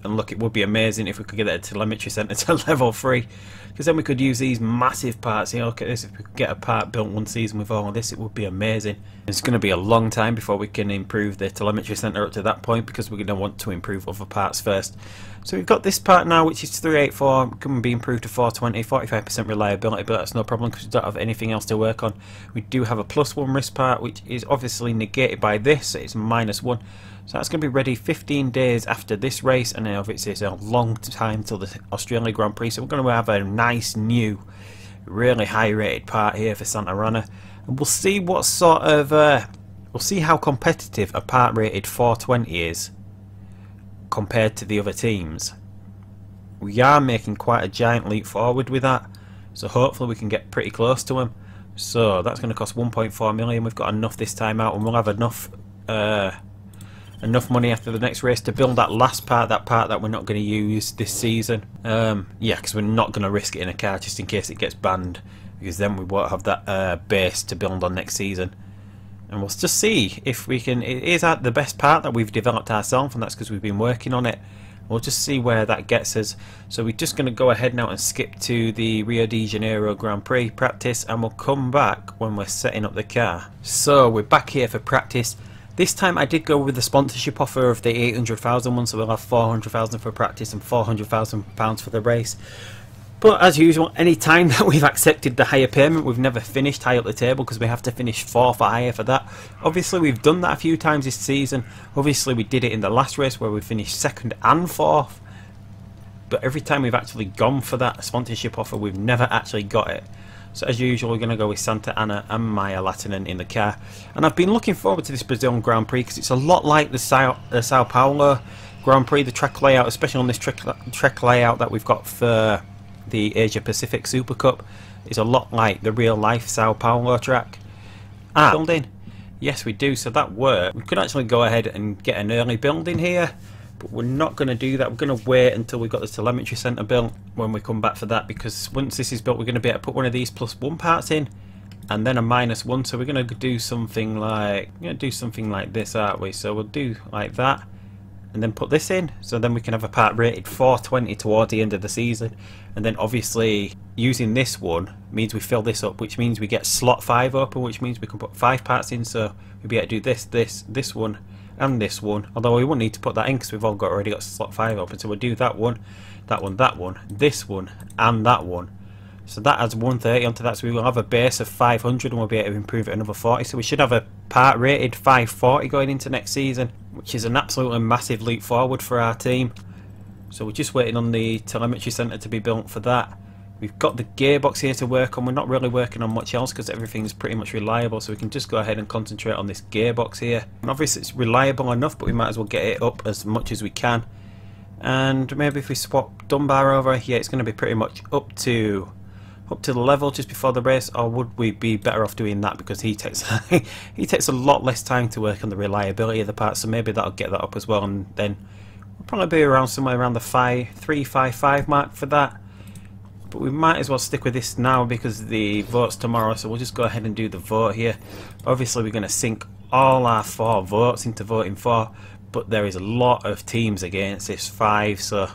And look, it would be amazing if we could get a telemetry centre to level three. Because then we could use these massive parts. You know, look at this, if we could get a part built one season with all of this, it would be amazing. It's going to be a long time before we can improve the telemetry centre up to that point, because we're going to want to improve other parts first. So we've got this part now, which is three eighty-four, can be improved to four twenty, forty-five percent reliability, but that's no problem because we don't have anything else to work on. We do have a plus one wrist part, which is obviously negated by this, so it's minus one. So that's going to be ready fifteen days after this race, and obviously it's a long time till the Australian Grand Prix, so we're going to have a nice new, really high rated part here for Santa Rana, and we'll see what sort of, uh, we'll see how competitive a part rated four twenty is compared to the other teams. We are making quite a giant leap forward with that, so hopefully we can get pretty close to them. So that's going to cost one point four million, we've got enough this time out, and we'll have enough... Uh, enough money after the next race to build that last part, that part that we're not going to use this season. Um, yeah, because we're not going to risk it in a car just in case it gets banned, because then we won't have that uh, base to build on next season. And we'll just see if we can... It is the best part that we've developed ourselves, and that's because we've been working on it. We'll just see where that gets us. So we're just going to go ahead now and skip to the Rio de Janeiro Grand Prix practice, and we'll come back when we're setting up the car. So we're back here for practice. This time I did go with the sponsorship offer of the eight hundred thousand one, so we'll have four hundred thousand for practice and four hundred thousand pounds for the race. But as usual, any time that we've accepted the higher payment, we've never finished high up the table because we have to finish fourth or higher for that. Obviously we've done that a few times this season. Obviously we did it in the last race where we finished second and fourth. But every time we've actually gone for that sponsorship offer, we've never actually got it. So as usual, we're going to go with Santa Rana and Mia Latinen in the car. And I've been looking forward to this Brazil Grand Prix because it's a lot like the Sao, the Sao Paulo Grand Prix, the track layout, especially on this track, track layout that we've got for the Asia-Pacific Super Cup. It's a lot like the real-life Sao Paulo track. Ah, building. Yes, we do, so that worked. We could actually go ahead and get an early building here. But we're not going to do that. We're going to wait until we've got the telemetry centre built when we come back for that, because once this is built we're going to be able to put one of these plus one parts in and then a minus one. So we're going to do something like we're going to do something like this, aren't we? So we'll do like that and then put this in, so then we can have a part rated four twenty towards the end of the season. And then obviously using this one means we fill this up, which means we get slot five open, which means we can put five parts in, so we'll be able to do this, this, this one and this one, although we won't need to put that in because we've all got already got slot five open. So we'll do that one, that one, that one, this one and that one. So that adds one thirty onto that, so we will have a base of five hundred and we'll be able to improve it another forty. So we should have a part rated five forty going into next season, which is an absolutely massive leap forward for our team. So we're just waiting on the telemetry centre to be built for that. We've got the gearbox here to work on. We're not really working on much else because everything's pretty much reliable, so we can just go ahead and concentrate on this gearbox here. And obviously it's reliable enough, but we might as well get it up as much as we can. And maybe if we swap Dunbar over, yeah, it's going to be pretty much up to up to the level just before the race. Or would we be better off doing that because he takes he takes a lot less time to work on the reliability of the parts, so maybe that'll get that up as well. And then we'll probably be around somewhere around the five three five five mark for that. But we might as well stick with this now because the vote's tomorrow, so we'll just go ahead and do the vote here. Obviously we're going to sink all our four votes into voting for, but there is a lot of teams against this five, so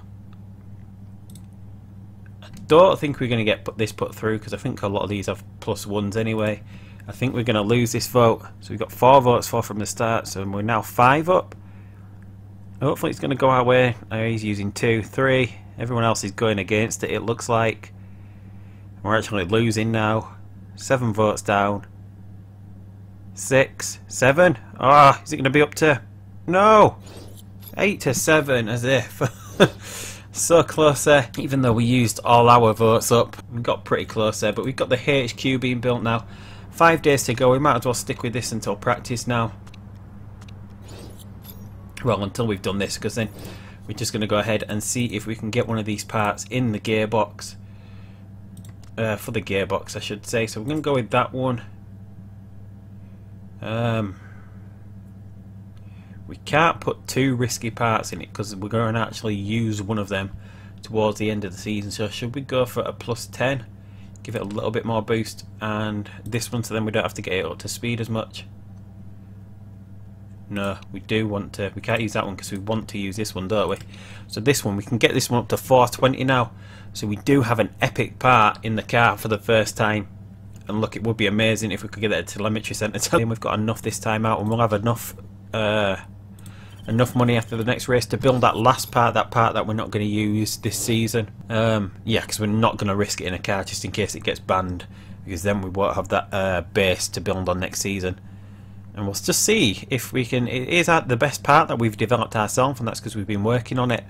I don't think we're going to get put this put through because I think a lot of these have plus ones anyway. I think we're going to lose this vote. So we've got four votes for from the start, so we're now five up. Hopefully it's going to go our way. Oh, he's using two, three, Everyone else is going against it, it looks like. We're actually losing now. Seven votes down. Six. Seven. Ah, oh, is it going to be up to... No! Eight to seven, as if. So close there. Even though we used all our votes up, we got pretty close there. But we've got the H Q being built now. Five days to go. We might as well stick with this until practice now. Well, until we've done this, because then we're just going to go ahead and see if we can get one of these parts in the gearbox. Uh, for the gearbox, I should say. So we're going to go with that one. Um, we can't put two risky parts in it because we're going to actually use one of them towards the end of the season. So should we go for a plus ten? Give it a little bit more boost, and this one, so then we don't have to get it up to speed as much. No, we do want to. We can't use that one because we want to use this one, don't we? So this one, we can get this one up to four twenty now. So we do have an epic part in the car for the first time. And look, it would be amazing if we could get a telemetry centre telling him we've got enough this time out, and we'll have enough uh, enough money after the next race to build that last part, that part that we're not going to use this season. Um, yeah, because we're not going to risk it in a car just in case it gets banned, because then we won't have that uh, base to build on next season. And we'll just see if we can. It is the best part that we've developed ourselves, and that's because we've been working on it.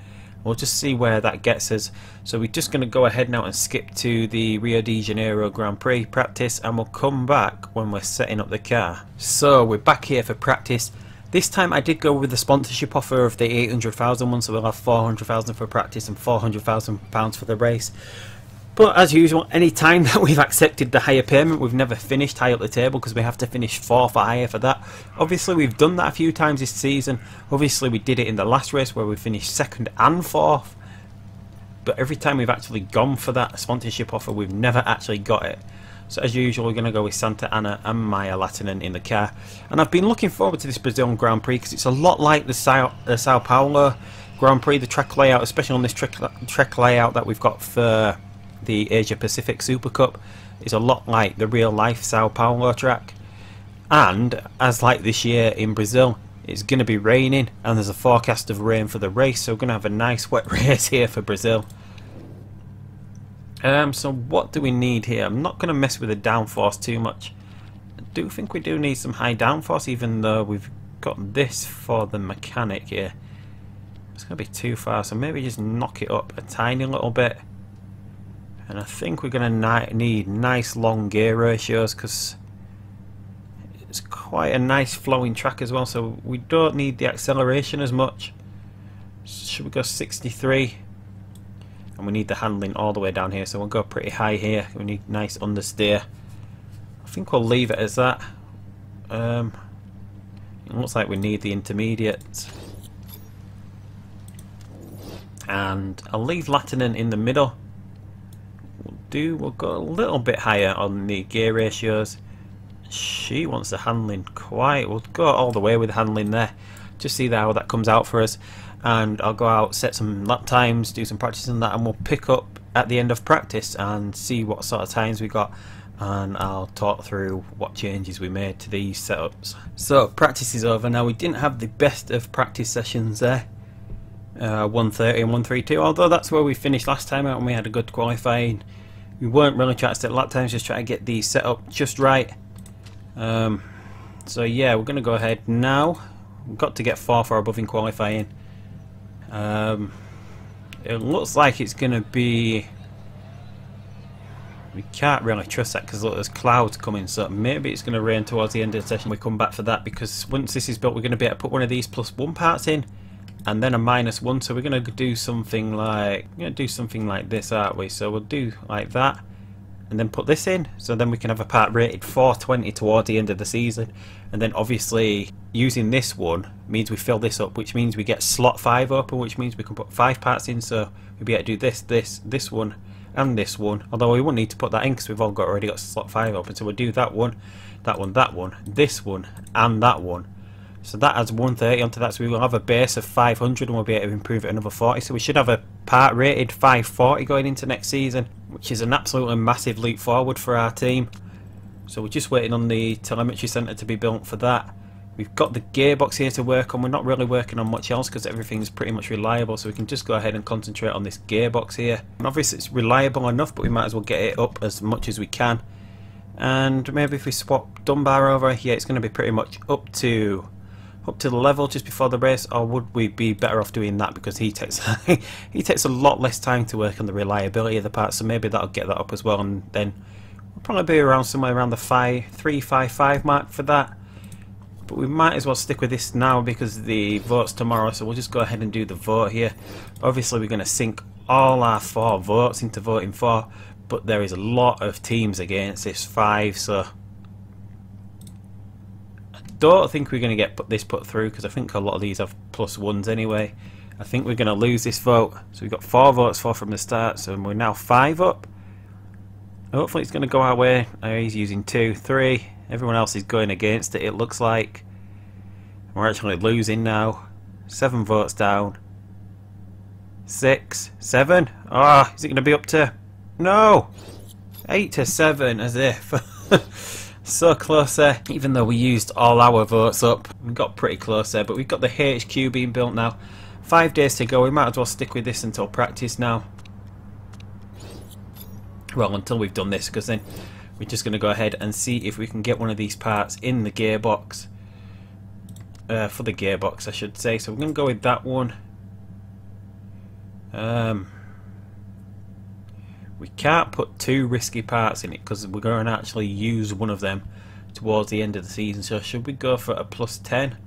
We'll just see where that gets us. So we're just going to go ahead now and skip to the Rio de Janeiro Grand Prix practice, and we'll come back when we're setting up the car. So we're back here for practice. This time I did go with the sponsorship offer of the eight hundred thousand one, so we'll have four hundred thousand for practice and four hundred thousand pounds for the race. But as usual, any time that we've accepted the higher payment, we've never finished high up the table because we have to finish fourth or higher for that. Obviously, we've done that a few times this season. Obviously, we did it in the last race where we finished second and fourth. But every time we've actually gone for that sponsorship offer, we've never actually got it. So as usual, we're going to go with Santa Rana and Mia Latinen in the car. And I've been looking forward to this Brazilian Grand Prix because it's a lot like the Sao, the Sao Paulo Grand Prix, the track layout, especially on this track, track layout that we've got for... the Asia-Pacific Super Cup is a lot like the real-life Sao Paulo track, and as like this year in Brazil, it's going to be raining, and there's a forecast of rain for the race, so we're going to have a nice wet race here for Brazil. Um, so what do we need here? I'm not going to mess with the downforce too much. I do think we do need some high downforce, even though we've got this for the mechanic here. It's going to be too far, so maybe just knock it up a tiny little bit. And I think we're going to need nice long gear ratios because it's quite a nice flowing track as well, so we don't need the acceleration as much. Should we go sixty-three? And we need the handling all the way down here, so we'll go pretty high here. We need nice understeer. I think we'll leave it as that. Um, it looks like we need the intermediates. And I'll leave Latinen in the middle. Do we'll go a little bit higher on the gear ratios. She wants the handling quite, we'll go all the way with the handling there, just see how that comes out for us. And I'll go out, set some lap times, do some practice on that, and we'll pick up at the end of practice and see what sort of times we got, and I'll talk through what changes we made to these setups. So practice is over now. We didn't have the best of practice sessions there, uh, one thirty and one thirty-two, although that's where we finished last time out and we had a good qualifying. We weren't really trying to set lap times, just trying to get these set up just right. Um, so yeah, we're going to go ahead now. We've got to get far far above in qualifying. Um, it looks like it's going to be... We can't really trust that because look, there's clouds coming, so maybe it's going to rain towards the end of the session. We come back for that because once this is built, we're going to be able to put one of these plus one parts in, and then a minus one, so we're going to do something like we're going to do something like this, aren't we? So we'll do like that, and then put this in, so then we can have a part rated four twenty towards the end of the season. And then obviously using this one means we fill this up, which means we get slot five open, which means we can put five parts in, so we'll be able to do this, this, this one, and this one. Although we won't need to put that in because we've all got already got slot five open, so we'll do that one, that one, that one, this one, and that one. So that adds one thirty onto that, so we will have a base of five hundred and we'll be able to improve it another forty. So we should have a part rated five forty going into next season, which is an absolutely massive leap forward for our team. So we're just waiting on the telemetry centre to be built for that. We've got the gearbox here to work on. We're not really working on much else because everything's pretty much reliable, so we can just go ahead and concentrate on this gearbox here. And obviously it's reliable enough, but we might as well get it up as much as we can. And maybe if we swap Dunbar over here, it's going to be pretty much up to up to the level just before the race. Or would we be better off doing that, because he takes he takes a lot less time to work on the reliability of the parts, so maybe that'll get that up as well, and then we'll probably be around somewhere around the five three five five mark for that. But we might as well stick with this now because the vote's tomorrow, so we'll just go ahead and do the vote here. Obviously we're going to sink all our four votes into voting for, but there is a lot of teams against this five, so I don't think we're going to get put this put through because I think a lot of these have plus ones anyway. I think we're going to lose this vote. So we've got four votes for from the start, so we're now five up. Hopefully it's going to go our way. Oh, he's using two, three. Everyone else is going against it, it looks like. We're actually losing now. Seven votes down. Six. Seven. Ah, oh, is it going to be up to... No! Eight to seven, as if. So close there. Even though we used all our votes up, we got pretty close there. But we've got the H Q being built now. Five days to go. We might as well stick with this until practice now. Well, until we've done this, because then... we're just going to go ahead and see if we can get one of these parts in the gearbox. Uh, for the gearbox, I should say. So we're going to go with that one. Um, we can't put two risky parts in it because we're going to actually use one of them towards the end of the season. So should we go for a plus ten?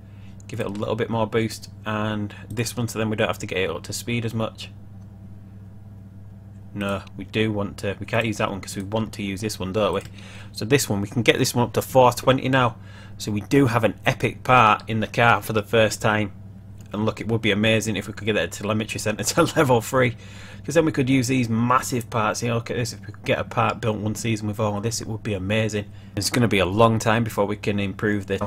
Give it a little bit more boost. And this one, so then we don't have to get it up to speed as much. No, we do want to. We can't use that one because we want to use this one, don't we? So this one, we can get this one up to four twenty now. So we do have an epic part in the car for the first time. And look, it would be amazing if we could get a telemetry centre to level three. Because then we could use these massive parts. You know, look at this. If we could get a part built one season with all of this, it would be amazing. It's going to be a long time before we can improve this.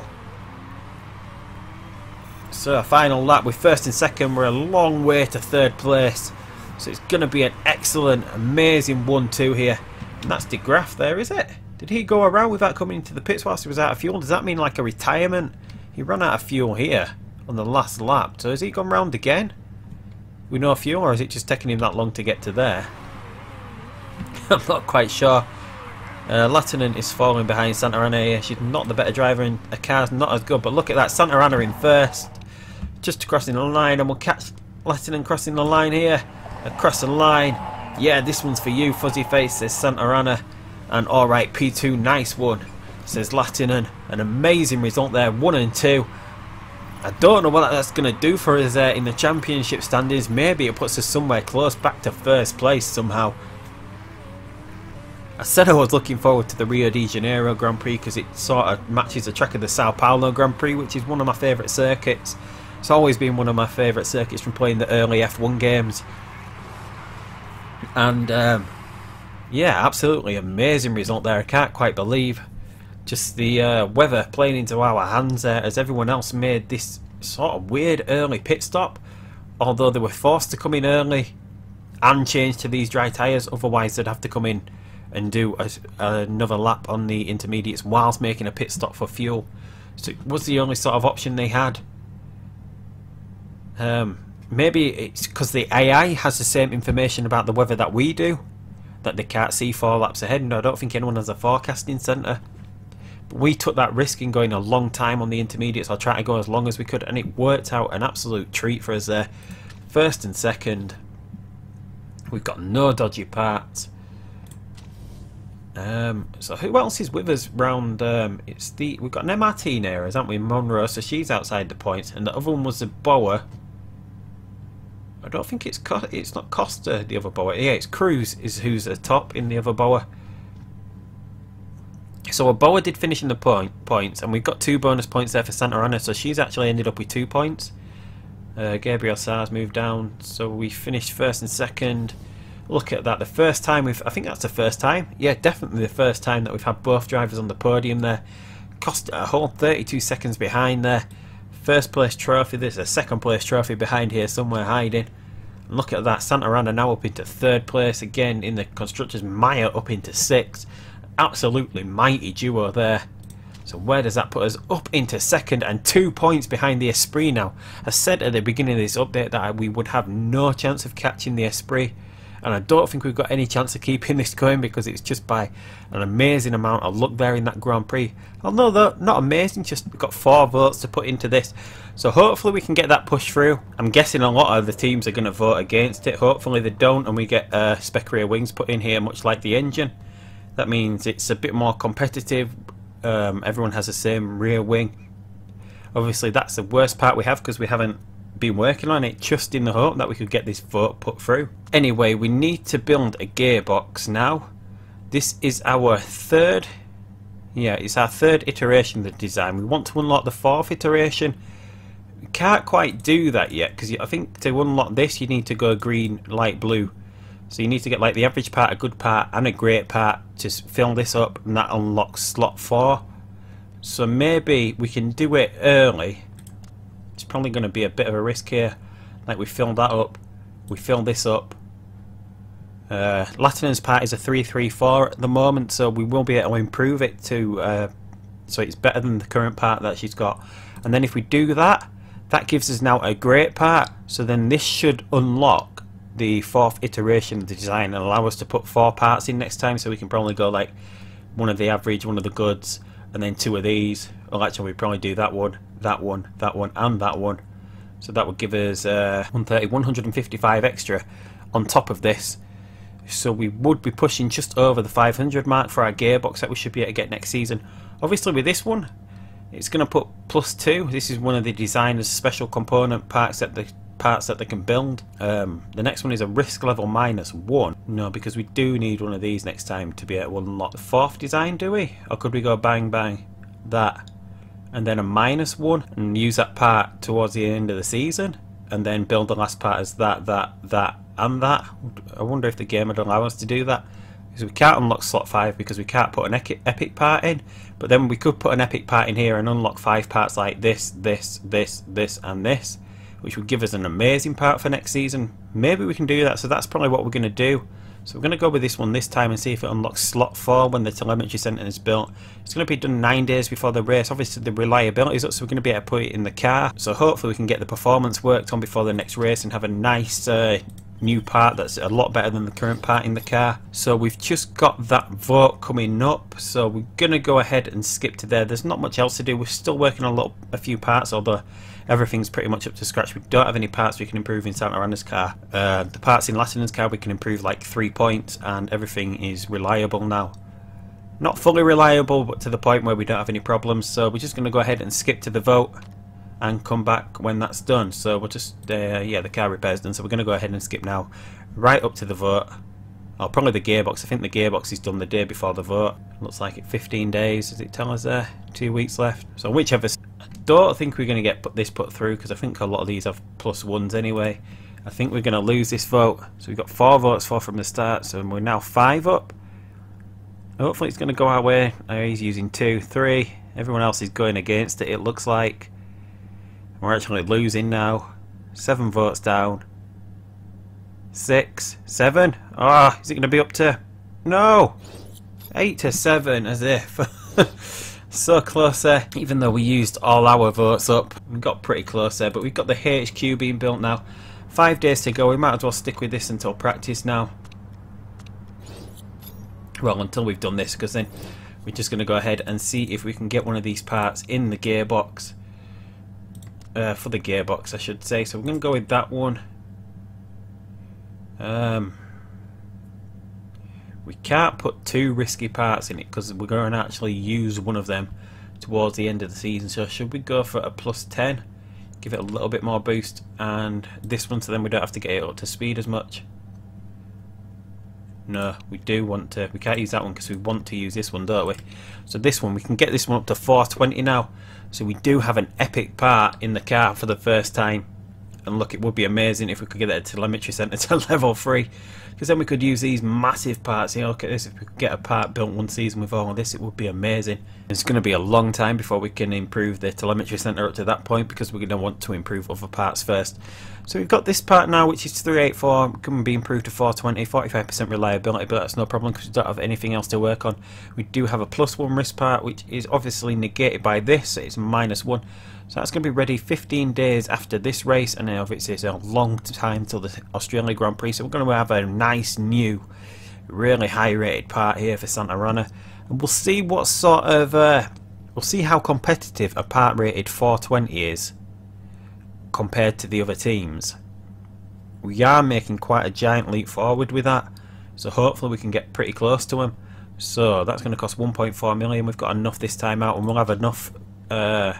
So, final lap. We're first and second. We're a long way to third place. So it's going to be an excellent, amazing one two here. And that's De Graaf there, is it? Did he go around without coming into the pits whilst he was out of fuel? Does that mean like a retirement? He ran out of fuel here on the last lap. So has he gone round again with no fuel, or is it just taking him that long to get to there? I'm not quite sure. Uh, Latinen is falling behind Santa Rana here. She's not the better driver and her car's not as good. But look at that, Santa Rana in first. Just crossing the line, and we'll catch Latinen crossing the line here. Across the line. Yeah, this one's for you, Fuzzyface, says Santa Rana. And alright, P two, nice one, says Latinen. An amazing result there, one and two. I don't know what that's going to do for us there in the championship standings. Maybe it puts us somewhere close back to first place somehow. I said I was looking forward to the Rio de Janeiro Grand Prix because it sort of matches the track of the Sao Paulo Grand Prix, which is one of my favourite circuits. It's always been one of my favourite circuits from playing the early F one games. And um, yeah, absolutely amazing result there. I can't quite believe just the uh, weather playing into our hands there, as everyone else made this sort of weird early pit stop, although they were forced to come in early and change to these dry tyres, otherwise they'd have to come in and do a, another lap on the intermediates whilst making a pit stop for fuel. So it was the only sort of option they had. Um, Maybe it's because the A I has the same information about the weather that we do, that they can't see four laps ahead. And no, I don't think anyone has a forecasting centre. But we took that risk in going a long time on the intermediates, or trying to go as long as we could, and it worked out an absolute treat for us there. First and second. We've got no dodgy parts. Um, so who else is with us round? Um, it's the we've got an M R T near us, haven't we? Monroe, so she's outside the points, and the other one was the Boa. I don't think it's Co it's not Costa, the other Boa. Yeah, it's Cruz is who's atop in the other Boa. So a Boa did finish in the point points, and we've got two bonus points there for Santa Ana. So she's actually ended up with two points. Uh, Gabriel Saar's moved down, so we finished first and second. Look at that, the first time we've I think that's the first time. Yeah, definitely the first time that we've had both drivers on the podium there. Costa a whole thirty-two seconds behind there. First place trophy, there's a second place trophy behind here somewhere hiding. Look at that, Santa Rana now up into third place again in the constructors. Maya up into sixth. Absolutely mighty duo there. So where does that put us? Up into second and two points behind the Esprit now. I said at the beginning of this update that we would have no chance of catching the Esprit, and I don't think we've got any chance of keeping this going because it's just by an amazing amount of luck there in that Grand Prix. Although though, not amazing, just got four votes to put into this. So hopefully we can get that push through. I'm guessing a lot of the teams are going to vote against it. Hopefully they don't and we get uh, spec rear wings put in here much like the engine. That means it's a bit more competitive. Um, everyone has the same rear wing. Obviously that's the worst part we have because we haven't been working on it, just in the hope that we could get this vote put through. Anyway, we need to build a gearbox now. This is our third, yeah, it's our third iteration of the design. We want to unlock the fourth iteration. We can't quite do that yet because I think to unlock this you need to go green, light blue. So you need to get like the average part, a good part and a great part to fill this up, and that unlocks slot four. So maybe we can do it early. It's probably going to be a bit of a risk here. Like we filled that up, we filled this up. Uh, Latinen's part is a three three four at the moment, so we will be able to improve it to uh, so it's better than the current part that she's got. And then if we do that, that gives us now a great part. So then this should unlock the fourth iteration of the design and allow us to put four parts in next time, so we can probably go like one of the average, one of the goods, and then two of these. Well, actually we probably do that one, that one, that one and that one, so that would give us uh, one hundred thirty, one hundred fifty-five extra on top of this, so we would be pushing just over the five hundred mark for our gearbox that we should be able to get next season. Obviously with this one it's going to put plus two. This is one of the designers' special component parts that the parts that they can build. Um, the next one is a risk level minus one. No, because we do need one of these next time to be able to unlock the fourth design, do we? Or could we go bang bang that and then a minus one and use that part towards the end of the season and then build the last part as that, that, that and that? I wonder if the game would allow us to do that, because we can't unlock slot five because we can't put an epic part in, but then we could put an epic part in here and unlock five parts like this, this, this, this and this, which would give us an amazing part for next season. Maybe we can do that, so that's probably what we're going to do. So we're going to go with this one this time and see if it unlocks slot four when the telemetry center is built. It's going to be done nine days before the race. Obviously the reliability is up, so we're going to be able to put it in the car. So hopefully we can get the performance worked on before the next race and have a nice uh, new part that's a lot better than the current part in the car. So we've just got that vote coming up, so we're going to go ahead and skip to there. There's not much else to do. We're still working on a, little, a few parts, although everything's pretty much up to scratch. We don't have any parts we can improve in Santa Rana's car. Uh, the parts in Latinen's car we can improve like three points, and everything is reliable now. Not fully reliable, but to the point where we don't have any problems. So we're just going to go ahead and skip to the vote and come back when that's done. So we'll just, uh, yeah, the car repair's done. So we're going to go ahead and skip now, right up to the vote. Oh, probably the gearbox. I think the gearbox is done the day before the vote. Looks like it. fifteen days, does it tell us there? Two weeks left. So whichever. I don't think we're going to get this put through because I think a lot of these have plus ones anyway. I think we're going to lose this vote. So we've got four votes, four from the start. So we're now five up. Hopefully it's going to go our way. Oh, he's using two, three. Everyone else is going against it, it looks like. We're actually losing now. Seven votes down. Six, seven. Ah, oh, is it going to be up to? No, eight to seven, as if. So close there. Even though we used all our votes up, we got pretty close there. But we've got the H Q being built now. Five days to go. We might as well stick with this until practice now. Well, until we've done this, because then we're just going to go ahead and see if we can get one of these parts in the gearbox. Uh, for the gearbox, I should say. So we're going to go with that one. Um, we can't put two risky parts in it because we're going to actually use one of them towards the end of the season. So should we go for a plus ten, give it a little bit more boost, and this one, so then we don't have to get it up to speed as much? No, we do want to. We can't use that one because we want to use this one, don't we? So this one, we can get this one up to four twenty now. So we do have an epic part in the car for the first time. And look, it would be amazing if we could get a telemetry centre to level three, because then we could use these massive parts. You know, look at this, if we could get a part built one season with all of this, it would be amazing. It's going to be a long time before we can improve the telemetry centre up to that point, because we're going to want to improve other parts first. So we've got this part now, which is three eighty-four, can be improved to four twenty, forty-five percent reliability, but that's no problem because we don't have anything else to work on. We do have a plus one wrist part, which is obviously negated by this, it's minus one. So that's going to be ready fifteen days after this race, and obviously it's a long time till the Australian Grand Prix, so we're going to have a nice new, really high rated part here for Santa Rana. And we'll see what sort of, uh, we'll see how competitive a part rated four twenty is compared to the other teams. We are making quite a giant leap forward with that, so hopefully we can get pretty close to them. So that's going to cost one point four million. We've got enough this time out, and we'll have enough uh,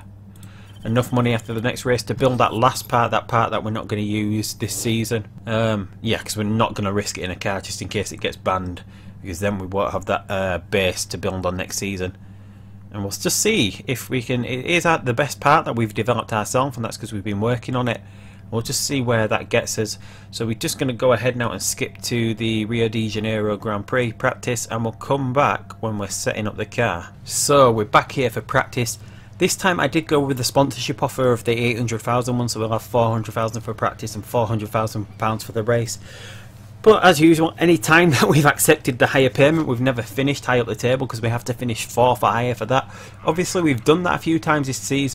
enough money after the next race to build that last part, that part that we're not going to use this season. Um, yeah, because we're not going to risk it in a car just in case it gets banned, because then we won't have that uh, base to build on next season. And we'll just see if we can. It is the best part that we've developed ourselves, and that's because we've been working on it. We'll just see where that gets us. So we're just going to go ahead now and skip to the Rio de Janeiro Grand Prix practice, and we'll come back when we're setting up the car. So we're back here for practice. This time I did go with the sponsorship offer of the eight hundred thousand one, so we'll have four hundred thousand for practice and four hundred thousand pounds for the race. But as usual, any time that we've accepted the higher payment, we've never finished high up the table because we have to finish fourth or higher for that. Obviously, we've done that a few times this season.